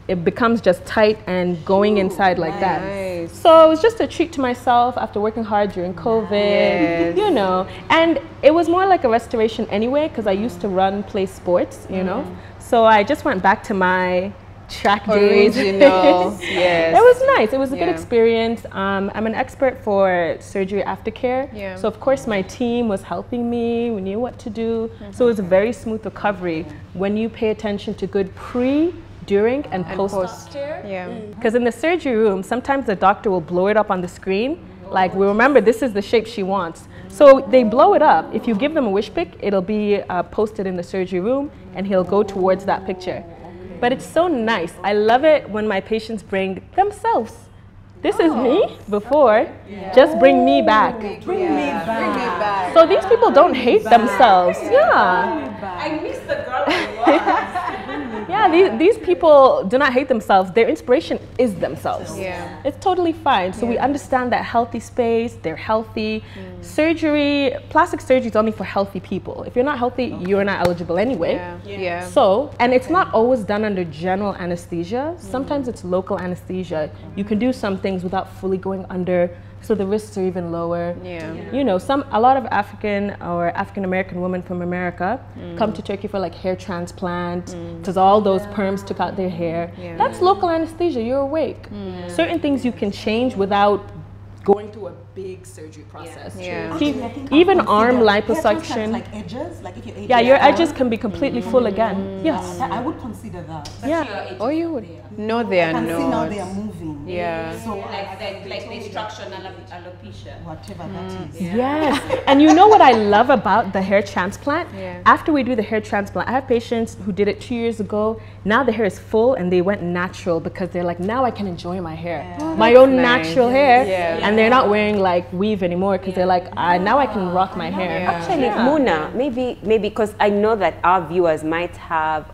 It becomes just tight and going inside like that. So it was just a treat to myself after working hard during COVID, you know. And it was more like a restoration anyway, because I used to run, play sports, you know. So I just went back to my track days. Original, yes. It was nice. It was a good experience. I'm an expert for surgery aftercare. Yeah. So of course my team was helping me. We knew what to do. So it was a very smooth recovery when you pay attention to good pre, during, and post care. Yeah. Because in the surgery room, sometimes the doctor will blow it up on the screen. Like, we remember this is the shape she wants. So they blow it up. If you give them a wish pick, it'll be posted in the surgery room and he'll go towards that picture. But it's so nice. I love it when my patients bring themselves. This is me before. Just bring me back. Bring me back. So these people don't hate themselves. Yeah. I miss the girl I was. These people do not hate themselves. Their inspiration is themselves. Yeah. It's totally fine. So we understand that healthy space, they're healthy. Surgery, plastic surgery is only for healthy people. If you're not healthy, you're not eligible anyway. So, and it's not always done under general anesthesia. Sometimes it's local anesthesia. You can do some things without fully going under, so the risks are even lower. You know, a lot of African or African-American women from America come to Turkey for like hair transplant, because all those perms took out their hair. That's local anesthesia, you're awake. Certain things you can change without going through a big surgery process. Even arm liposuction. Like edges, like if your edges your edges can be completely full again. I would consider that. But you would. No, they are not. I can see now they are moving. So like the instructional alopecia. Whatever that is. And you know what I love about the hair transplant? After we do the hair transplant, I have patients who did it 2 years ago. Now the hair is full and they went natural because they're like, now I can enjoy my hair. My own natural hair. And they're not wearing like weave anymore because they're like, now I can rock my hair. Actually, Muna, maybe because I know that our viewers might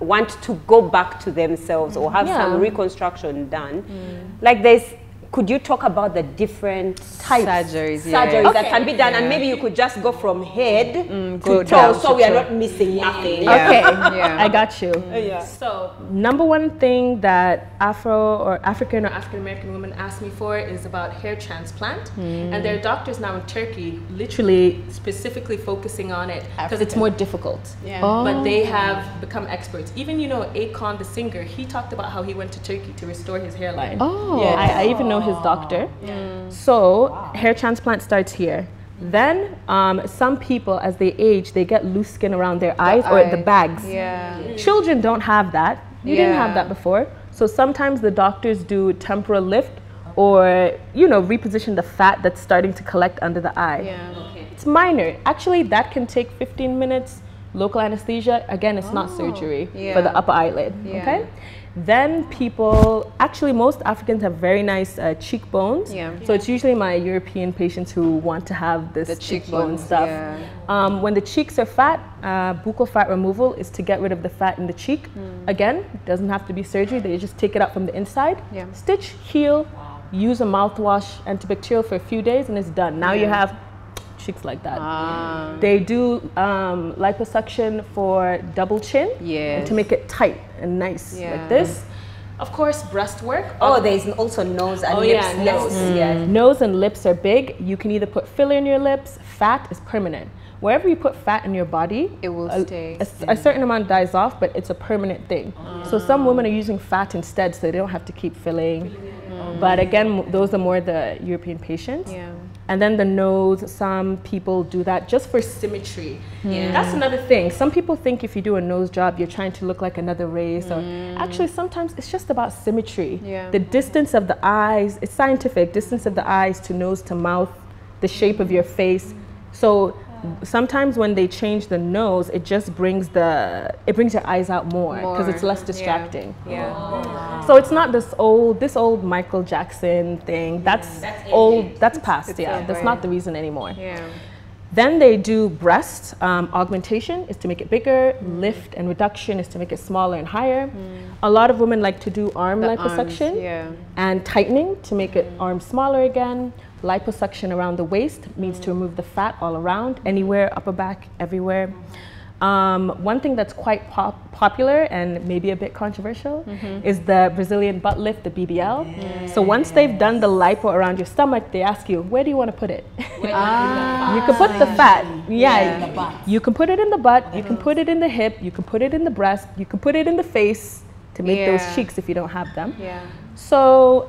want to go back to themselves or have some reconstruction done. Like this, could you talk about the different types surgeries that can be done, and maybe you could just go from head to toe, so we are not missing nothing. I got you. So number one thing that African American women ask me for is about hair transplant, and there are doctors now in Turkey literally specifically focusing on it because it's more difficult. But they have become experts. Even you know Akon the singer, he talked about how he went to Turkey to restore his hairline. I even know his doctor. So hair transplant starts here. Then some people, as they age, they get loose skin around their eyes or the bags. Children don't have that. You didn't have that before. So sometimes the doctors do temporal lift or, you know, reposition the fat that's starting to collect under the eye. It's minor. Actually, that can take 15 minutes. Local anesthesia, again, it's not surgery for the upper eyelid. Okay. Then people, actually most Africans have very nice cheekbones. So it's usually my European patients who want to have this cheekbone stuff. When the cheeks are fat, buccal fat removal is to get rid of the fat in the cheek. Again, it doesn't have to be surgery. They just take it out from the inside, stitch, heal, use a mouthwash, antibacterial for a few days, and it's done. Now you have cheeks like that. They do liposuction for double chin to make it tight and nice like this. Of course, breast work. There's also nose and lips. Nose. Nose and lips are big. You can either put filler in your lips. Fat is permanent. Wherever you put fat in your body, it will stay. A certain amount dies off, but it's a permanent thing. So some women are using fat instead, so they don't have to keep filling. But again, those are more the European patients. And then the nose, some people do that just for symmetry. That's another thing. Some people think if you do a nose job, you're trying to look like another race. Or actually, sometimes it's just about symmetry. The distance of the eyes, it's scientific, distance of the eyes to nose to mouth, the shape of your face. So sometimes when they change the nose, it just brings it brings your eyes out more because it's less distracting. So it's not this old Michael Jackson thing. That's old. That's past. That's not the reason anymore. Then they do breast augmentation is to make it bigger, lift and reduction is to make it smaller and higher. A lot of women like to do arm liposuction and tightening to make it arm smaller again. Liposuction around the waist means to remove the fat all around, anywhere, upper back, everywhere. One thing that's quite popular and maybe a bit controversial is the Brazilian butt lift, the BBL. So once they've done the lipo around your stomach, they ask you, where do you want to put it? You can put the fat. You can put it in the butt, you can put it in the hip, you can put it in the breast, you can put it in the face to make those cheeks if you don't have them. So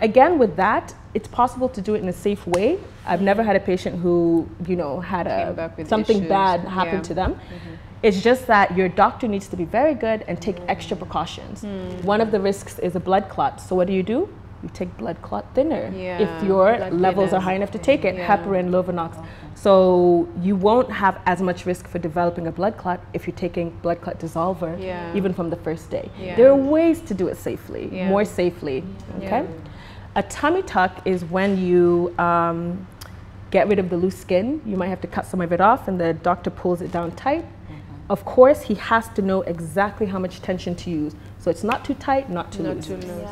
again, with that, it's possible to do it in a safe way. I've never had a patient who, you know, had something bad happen to them. It's just that your doctor needs to be very good and take extra precautions. One of the risks is a blood clot. So what do? You take blood clot thinner if your levels are high enough to take it, heparin, Lovenox. So you won't have as much risk for developing a blood clot if you're taking blood clot dissolver, even from the first day. There are ways to do it safely, more safely, okay? A tummy tuck is when you get rid of the loose skin. You might have to cut some of it off and the doctor pulls it down tight. Of course, he has to know exactly how much tension to use. So it's not too tight, not too loose.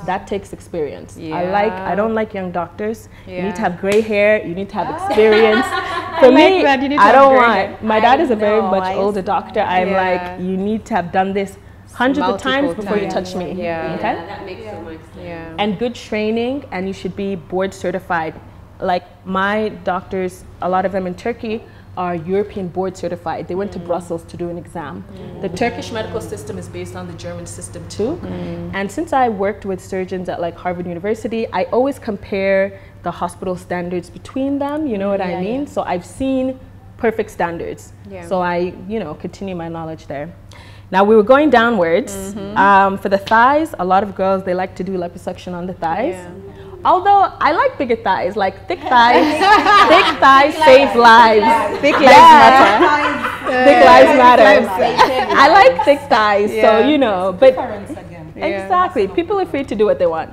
That takes experience. I don't like young doctors. You need to have gray hair, you need to have experience. For me, I don't want. My dad is a very much older doctor. I'm like, you need to have done this hundreds of times before you touch me. Okay? That makes so much sense. And good training, and you should be board certified. Like my doctors, a lot of them in Turkey are European board certified. They went to Brussels to do an exam. The Turkish medical system is based on the German system too. And since I worked with surgeons at like Harvard University, I always compare the hospital standards between them, you know what I mean? So I've seen perfect standards. So I, you know, continue my knowledge there. Now we were going downwards. For the thighs, a lot of girls, they like to do liposuction on the thighs. Although I like bigger thighs, like thick thighs. Thick thighs save lives. Thick lives matter. Thick lives matter. I like thick thighs, so you know, but exactly, people are free to do what they want.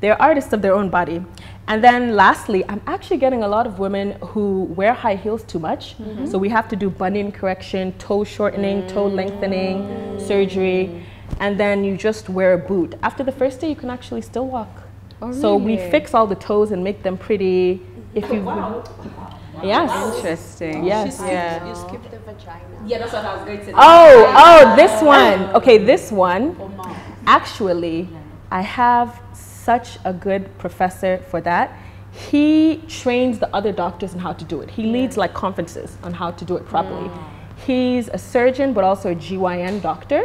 They're artists of their own body. And then lastly, I'm actually getting a lot of women who wear high heels too much. So we have to do bunion correction, toe shortening, toe lengthening, surgery. And then you just wear a boot. After the first day, you can actually still walk. Oh, really? So we fix all the toes and make them pretty. If you Yes. Interesting. Yes. You skip the vagina. Yeah, that's what I was going to say. Oh, this one. Okay, this one. Actually, I have such a good professor for that. He trains the other doctors on how to do it. He leads like conferences on how to do it properly. He's a surgeon, but also a GYN doctor.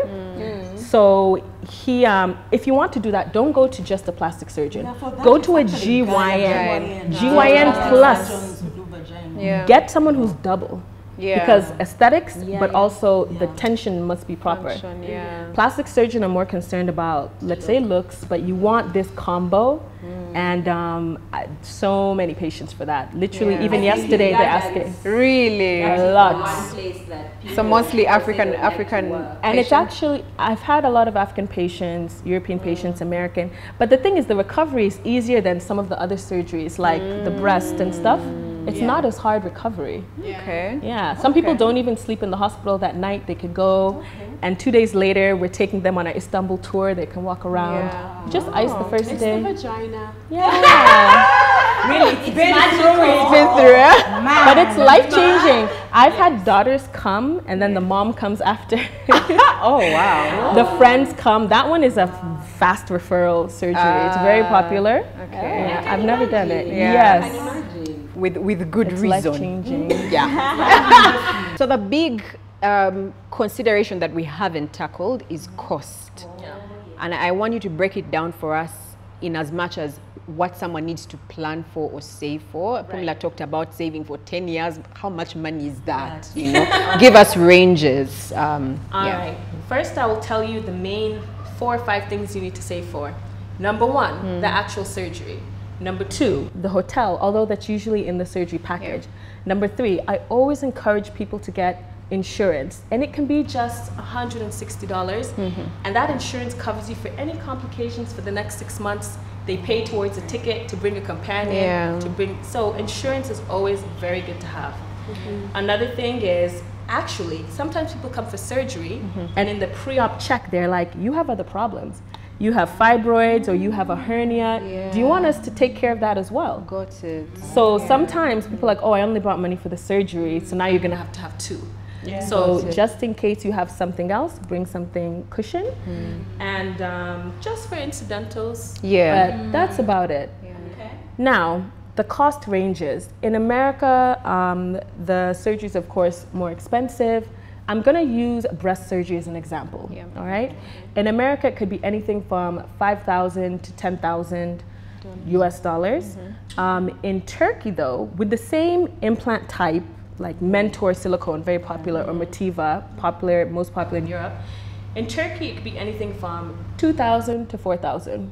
So he, if you want to do that, don't go to just a plastic surgeon. Go to a GYN. GYN plus. Get someone who's double. Because aesthetics, but also the tension must be proper. Plastic surgeons are more concerned about, let's say, looks, but you want this combo, and so many patients for that. Literally, even yesterday they're asking. Really, a lot. So mostly African, and it's actually I've had a lot of African patients, European patients, American. But the thing is, the recovery is easier than some of the other surgeries, like the breast and stuff. It's not as hard recovery. Some people don't even sleep in the hospital that night. They could go, and 2 days later, we're taking them on an Istanbul tour. They can walk around. Just ice the first day. It's the vagina. Really, it's been through it. It's been through it. But it's life-changing. I've had daughters come, and then the mom comes after. The friends come. That one is a fast referral surgery. It's very popular. I've never done it. With good reason. So the big consideration that we haven't tackled is cost. And I want you to break it down for us in as much as what someone needs to plan for or save for. Pamela talked about saving for 10 years. How much money is that? You know? Give us ranges. All right. First, I will tell you the main 4 or 5 things you need to save for. Number one, the actual surgery. Number two, the hotel, although that's usually in the surgery package. Number three, I always encourage people to get insurance, and it can be just $160, and that insurance covers you for any complications for the next 6 months. They pay towards a ticket to bring a companion, so insurance is always very good to have. Mm-hmm. Another thing is, actually, sometimes people come for surgery, mm-hmm. and in the pre-op check, they're like, you have other problems. You have fibroids, or you have a hernia. Yeah. Do you want us to take care of that as well? Got it. So yeah. sometimes people are like, oh, I only brought money for the surgery, so now you're going to have two. Yeah. So just in case you have something else, bring something cushion. Mm. And just for incidentals. Yeah. But that's about it. Yeah. Okay. Now, the cost ranges. In America, the surgery is, of course, more expensive. I'm going to use breast surgery as an example, yeah. all right? In America, it could be anything from $5,000 to $10,000 US dollars. Mm-hmm. In Turkey, though, with the same implant type, like Mentor Silicone, very popular, or Motiva, popular, most popular in Europe, in Turkey, it could be anything from $2,000 to $4,000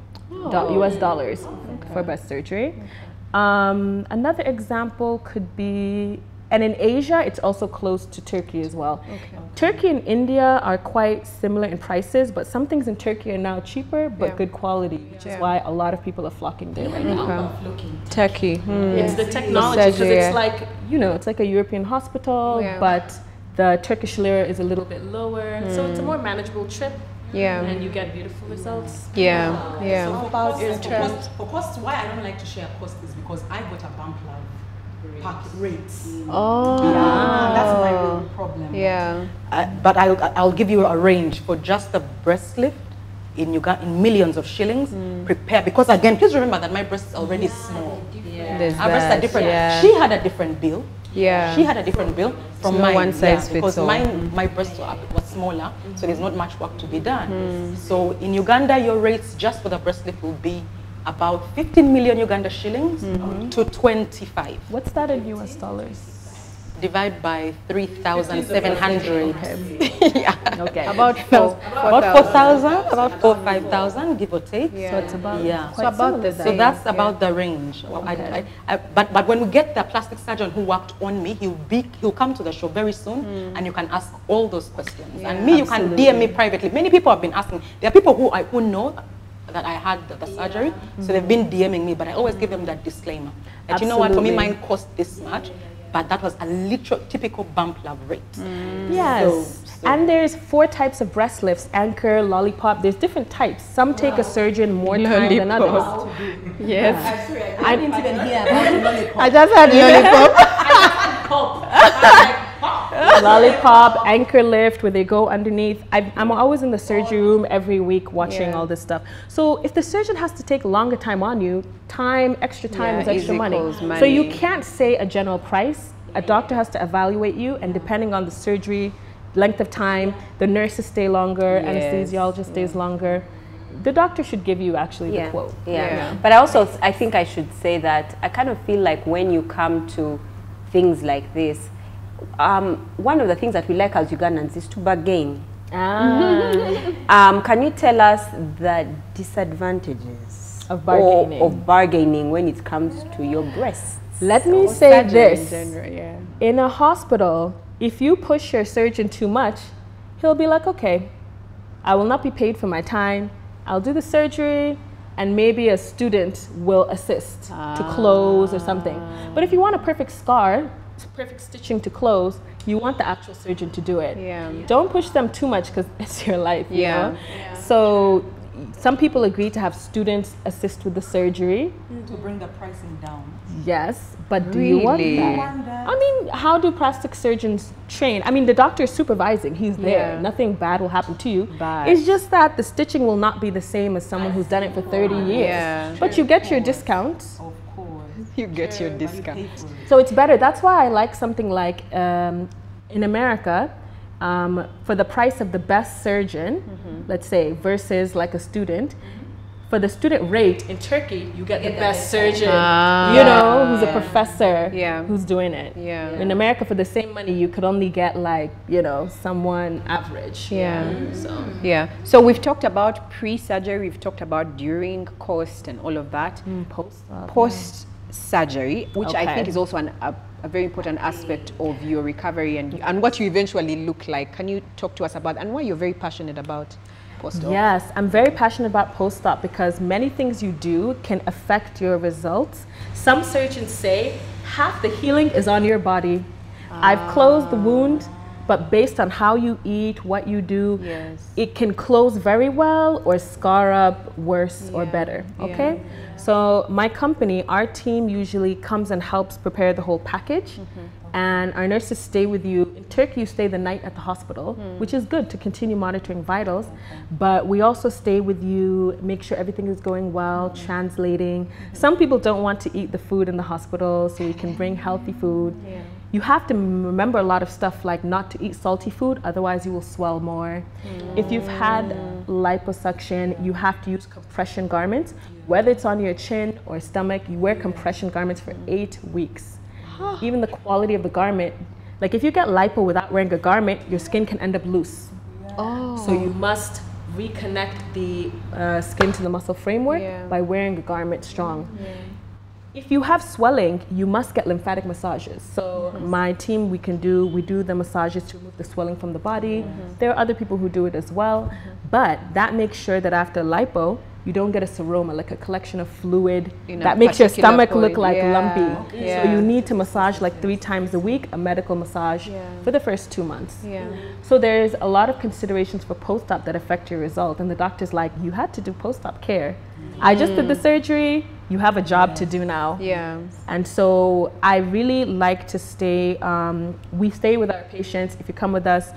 US dollars for breast surgery. Okay. Another example could be, and in Asia, it's also close to Turkey as well. Okay. Turkey and India are quite similar in prices, but some things in Turkey are now cheaper, but yeah. good quality, which yeah. is why a lot of people are flocking there right now. Okay. Turkey. Mm. It's the technology, because it's like, you know, it's like a European hospital, yeah. but the Turkish lira is a little bit lower, so it's a more manageable trip. Yeah, and you get beautiful results. Yeah, wow. yeah. So for cost, why I don't like to share cost is because I got a Bump Love packet rates. Oh, yeah. That's my real problem. Yeah, but I'll give you a range for just the breast lift in Uganda in millions of shillings. Mm. Prepare, because again, please remember that my breasts are already small. Yeah. Our breasts are different. Yeah. She had a different bill. Yeah, she had a different bill from mine, one size fits all. Because my breasts were smaller, so there's not much work to be done. Mm. So in Uganda, your rates just for the breast lift will be about 15 million Uganda shillings to 25. What's that in US dollars? Divide by 3,700. Yeah. Okay. About 4,000, give or take. Yeah. So it's about that's about the range. Okay. But when we get the plastic surgeon who worked on me, he'll come to the show very soon, and you can ask all those questions. Yeah, and me, absolutely. You can DM me privately. Many people have been asking. There are people who know that I had the surgery, so they've been DMing me. But I always give them that disclaimer that you know what, for me, mine cost this much. But that was a literal typical Bump Love rate. Mm. Yes. So. And there's 4 types of breast lifts: anchor, lollipop. There's different types. Some take a surgeon more time than others. Wow. Yes. I'm sorry, I didn't even hear about lollipop. I just had lollipop. Lollipop, anchor lift, where they go underneath. I'm always in the surgery room every week watching all this stuff. So if the surgeon has to take longer time on you, extra time is extra money. So you can't say a general price. A doctor has to evaluate you, and depending on the surgery, length of time, the nurses stay longer, anesthesiologist stays longer. The doctor should give you actually the quote. But I think I should say that I kind of feel like when you come to things like this, one of the things that we like as Ugandans is to bargain. Can you tell us the disadvantages of bargaining, when it comes to your breasts? Let me say this. In general, in a hospital, if you push your surgeon too much, he'll be like, okay, I will not be paid for my time. I'll do the surgery, and maybe a student will assist to close or something. But if you want a perfect scar, perfect stitching to close, you want the actual surgeon to do it. Don't push them too much, because it's your life, you know? So some people agree to have students assist with the surgery to bring the pricing down. Yes, but do you want that? I mean, how do plastic surgeons train? I mean, the doctor is supervising, he's there, nothing bad will happen to you. It's just that the stitching will not be the same as someone who's done it for 30 years. But you get your discounts. You get your discount. So it's better. That's why I like something like in America, for the price of the best surgeon, let's say, versus like a student, for the student rate in Turkey, you get the best surgeon, you know, who's a professor, who's doing it. In America, for the same money, you could only get like, you know, someone average. So we've talked about pre-surgery, we've talked about during, cost, and all of that. Post-surgery, which I think is also a very important aspect of your recovery and what you eventually look like. Can you talk to us about and why you're very passionate about post-op? Yes, I'm very passionate about post-op because many things you do can affect your results. Some surgeons say half the healing is on your body. I've closed the wound, but based on how you eat, what you do, it can close very well or scar up worse or better, okay? Yeah. So my company, our team usually comes and helps prepare the whole package. And our nurses stay with you. In Turkey, you stay the night at the hospital, which is good to continue monitoring vitals. But we also stay with you, make sure everything is going well, translating. Some people don't want to eat the food in the hospital, so we can bring healthy food. You have to remember a lot of stuff, like not to eat salty food, otherwise you will swell more. If you've had liposuction, you have to use compression garments. Whether it's on your chin or stomach, you wear compression garments for 8 weeks. Even the quality of the garment, like if you get lipo without wearing a garment, your skin can end up loose. So you must reconnect the skin to the muscle framework by wearing a garment strong. If you have swelling, you must get lymphatic massages. So my team, we do the massages to remove the swelling from the body. There are other people who do it as well, but that makes sure that after lipo, you don't get a seroma, like a collection of fluid that makes your stomach look like lumpy. So you need to massage like 3 times a week, a medical massage for the first 2 months. So there's a lot of considerations for post-op that affect your result. And the doctor's like, you had to do post-op care. I just did the surgery. You have a job to do now. And so I really like to stay, we stay with our patients. If you come with us,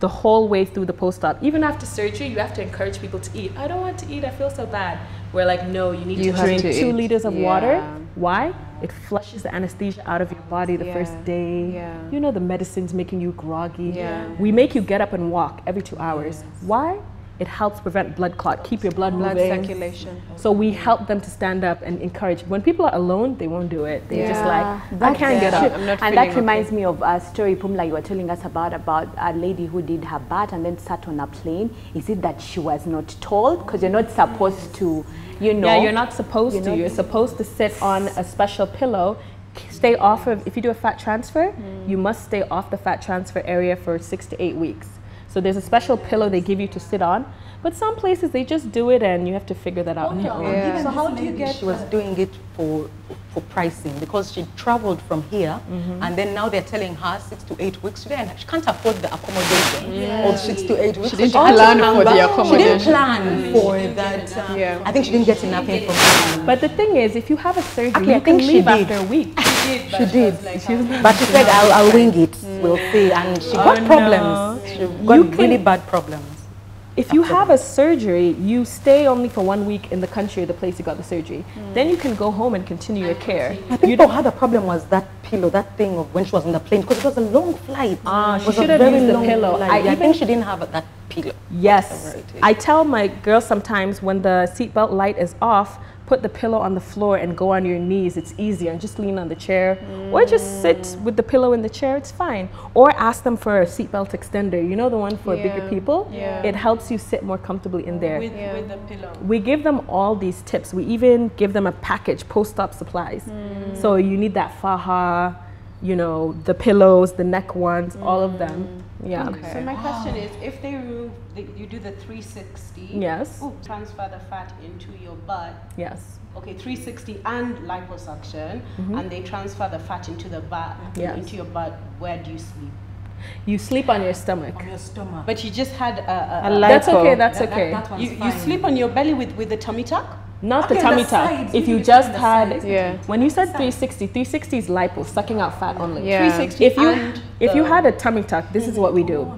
the whole way through the post-op. Even after surgery, you have to encourage people to eat. I don't want to eat, I feel so bad. We're like, no, you need to drink 2 liters of water. Why? It flushes the anesthesia out of your body the first day. You know, the medicine's making you groggy. We make you get up and walk every 2 hours. Why? It helps prevent blood clot, keep your blood moving. Circulation. So we help them to stand up and encourage. When people are alone, they won't do it. They're just like, I can't get up. I'm not and that reminds me of a story, Pumla, you were telling us about a lady who did her bath and then sat on a plane. Is it that she was not tall? Because you're not supposed to, you know. Yeah, you're not supposed to. You're supposed to sit on a special pillow. Stay off of, if you do a fat transfer, you must stay off the fat transfer area for 6 to 8 weeks. So there's a special pillow they give you to sit on, but some places they just do it and you have to figure that out on your own. So how do you get? She was doing it for pricing because she traveled from here, and then now they're telling her 6 to 8 weeks today, and she can't afford the accommodation of 6 to 8 weeks. She didn't plan for the accommodation. She didn't plan for that. I think she didn't get enough information. But the thing is, if you have a surgery, you can leave after a week. She did, but she said, I'll wing it. We'll see, and she got problems. She got really bad problems. If you have a surgery, you stay only for 1 week in the country, the place you got the surgery. Then you can go home and continue your care. I think for her the problem was that pillow, that thing of when she was on the plane, because it was a long flight. She should have used the pillow. I think she didn't have that pillow. Yes, I tell my girls sometimes when the seatbelt light is off, put the pillow on the floor and go on your knees. It's easier. And just lean on the chair or just sit with the pillow in the chair. It's fine. Or ask them for a seatbelt extender. You know the one for bigger people? It helps you sit more comfortably in there. With the pillow. We give them all these tips. We even give them a package, post-op supplies. So you need that faja, you know, the pillows, the neck ones, all of them. Okay. So my question is, if they remove, you do the 360. Transfer the fat into your butt. Okay, 360 and liposuction, and they transfer the fat into the butt. Into your butt. Where do you sleep? You sleep on your stomach. On your stomach. But you just had a lipo. That's okay. That you sleep on your belly with the tummy tuck. Not the tummy tuck. If you just had, when you said 360, 360 is lipo, sucking out fat only. 360. If you had a tummy tuck, this is what we do.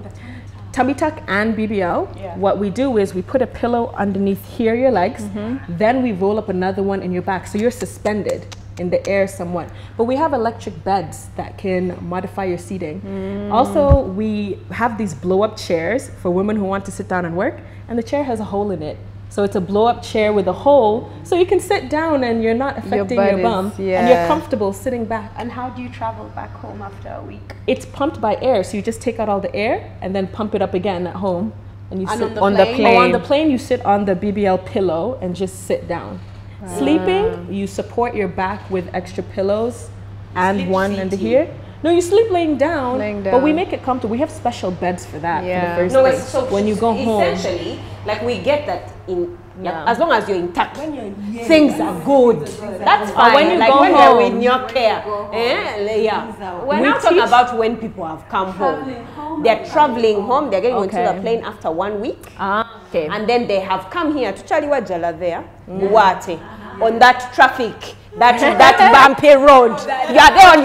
Tummy tuck and BBL. What we do is we put a pillow underneath here, your legs. Then we roll up another one in your back, so you're suspended in the air somewhat. But we have electric beds that can modify your seating. Also, we have these blow-up chairs for women who want to sit down and work, and the chair has a hole in it. So it's a blow-up chair with a hole, so you can sit down and you're not affecting your bum, and you're comfortable sitting back. And how do you travel back home after a week? It's pumped by air, so you just take out all the air and then pump it up again at home. And you sit on the plane. On the plane, you sit on the BBL pillow and just sit down. Sleeping, you support your back with extra pillows and one under here. No, you sleep laying down, but we make it comfortable. We have special beds for that. For the first place. So when you go home, essentially, like we get that in Yeah. As long as you're intact, when you're young, things are good. That's fine. When you like go when home, they're in your care, when we talk about when people have come home, they're traveling home, they're getting onto the plane after 1 week, and then they have come here to Chaliwajala there, Muwate, on that traffic. That bumpy road. You are there on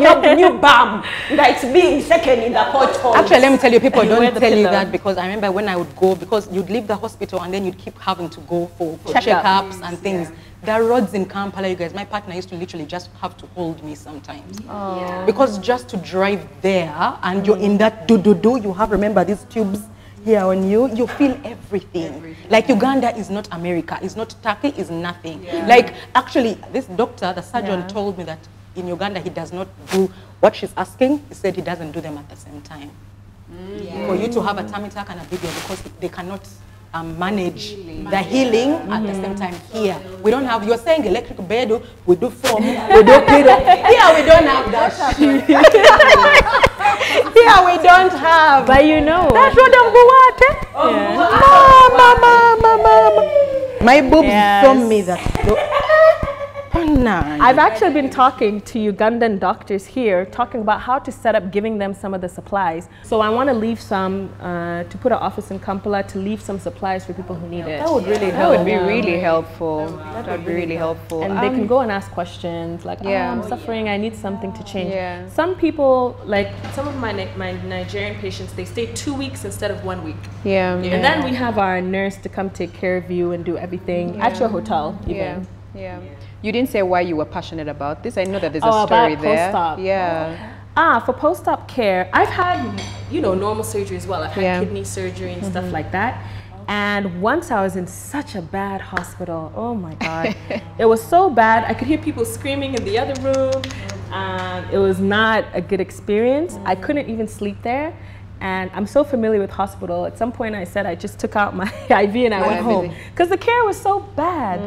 your new bum that's being shaken in the pothole. Actually, let me tell you, people don't tell you that, because I remember when I would go, because you'd leave the hospital and then you'd keep having to go for checkups and things. Yeah. There are roads in Kampala, you guys. My partner used to literally just have to hold me sometimes, because just to drive there and you're in that you have these tubes. Yeah, on you, you feel everything. Like Uganda is not America, it's not Turkey, is nothing. Yeah. Like actually, this doctor, the surgeon, told me that in Uganda he does not do what she's asking. He said he doesn't do them at the same time. For you to have a tummy tuck and a video, because they cannot manage the healing at the same time. Here we don't have. You're saying electric bed, we do foam, we do pillow. Here we don't have that. Yeah, we don't have. But you know. That's what I'm going to do. Mama. My boobs told me that. I've actually been talking to Ugandan doctors here, talking about how to set up giving them some of the supplies. So I want to leave some, to put an office in Kampala, to leave some supplies for people who need it. That would really help. That would be really helpful. That would be really helpful. And they can go and ask questions like, oh, I'm suffering, I need something to change. Yeah. Some people, like some of my Nigerian patients, they stay 2 weeks instead of 1 week. Yeah. And then we have our nurse to come take care of you and do everything at your hotel even. Yeah. You didn't say why you were passionate about this. I know that there's a story about there. Post-op. Yeah. For post-op care, I've had, you know, normal surgery as well. I've had kidney surgery and stuff like that. And once I was in such a bad hospital. Oh my God. It was so bad. I could hear people screaming in the other room. It was not a good experience. I couldn't even sleep there. And I'm so familiar with hospital. At some point I said I just took out my IV and I went home. Because the care was so bad.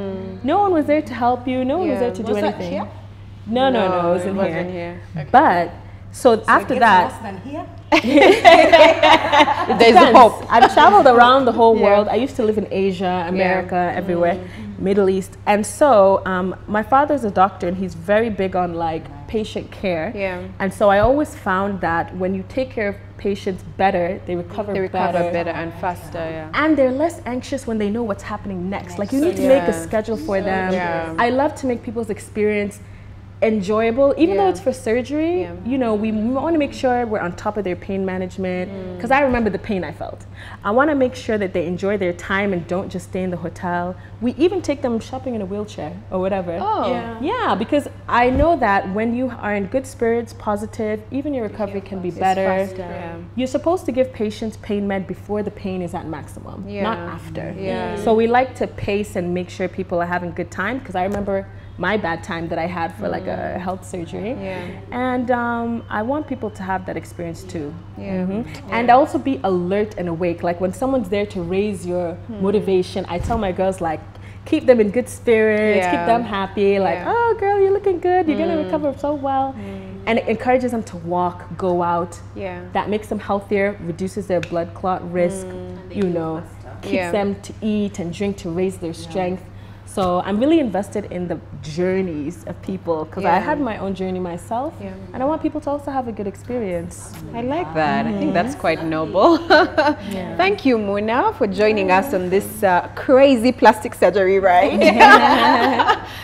No one was there to help you. No one was there to do anything. That here? No, it was in here. Okay. But, so after that. Than here? There's hope. I've traveled around the whole world. I used to live in Asia, America, everywhere, Middle East. And so my father's a doctor and he's very big on like patient care. Yeah. And so I always found that when you take care of patients better, they recover better and faster, and they're less anxious when they know what's happening next. Like you need to make a schedule for them. I love to make people's experience enjoyable, even though it's for surgery. You know, we want to make sure we're on top of their pain management, because I remember the pain I felt. I want to make sure that they enjoy their time and don't just stay in the hotel. We even take them shopping in a wheelchair or whatever. Because I know that when you are in good spirits, positive, even your recovery can be better. You're supposed to give patients pain med before the pain is at maximum, not after. So we like to pace and make sure people are having good time, because I remember my bad time that I had for like a health surgery. And I want people to have that experience too. And also be alert and awake. Like when someone's there to raise your motivation, I tell my girls like, keep them in good spirits, keep them happy. Like, oh girl, you're looking good, you're gonna recover so well. And it encourages them to walk, go out. That makes them healthier, reduces their blood clot risk, you know. Keeps them to eat and drink to raise their strength. So I'm really invested in the journeys of people, because I had my own journey myself, and I want people to also have a good experience. I like that. I think that's quite noble. Thank you, Muna, for joining us on this crazy plastic surgery ride.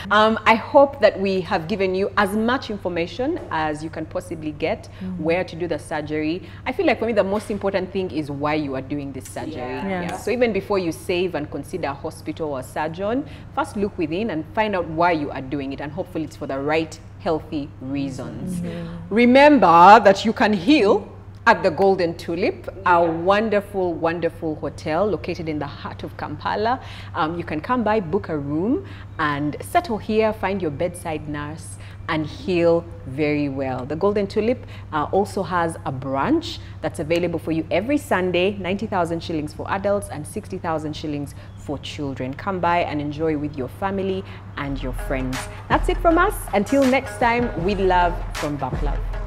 I hope that we have given you as much information as you can possibly get, where to do the surgery. I feel like for me the most important thing is why you are doing this surgery. So even before you save and consider a hospital or a surgeon, first look within and find out why you are doing it, and hopefully it's for the right healthy reasons. Remember that you can heal at the Golden Tulip, our wonderful, wonderful hotel located in the heart of Kampala. You can come by, book a room and settle here, find your bedside nurse and heal very well. The Golden Tulip also has a brunch that's available for you every Sunday, 90,000 shillings for adults and 60,000 shillings for children. Come by and enjoy with your family and your friends. That's it from us. Until next time, with love from Bump Love.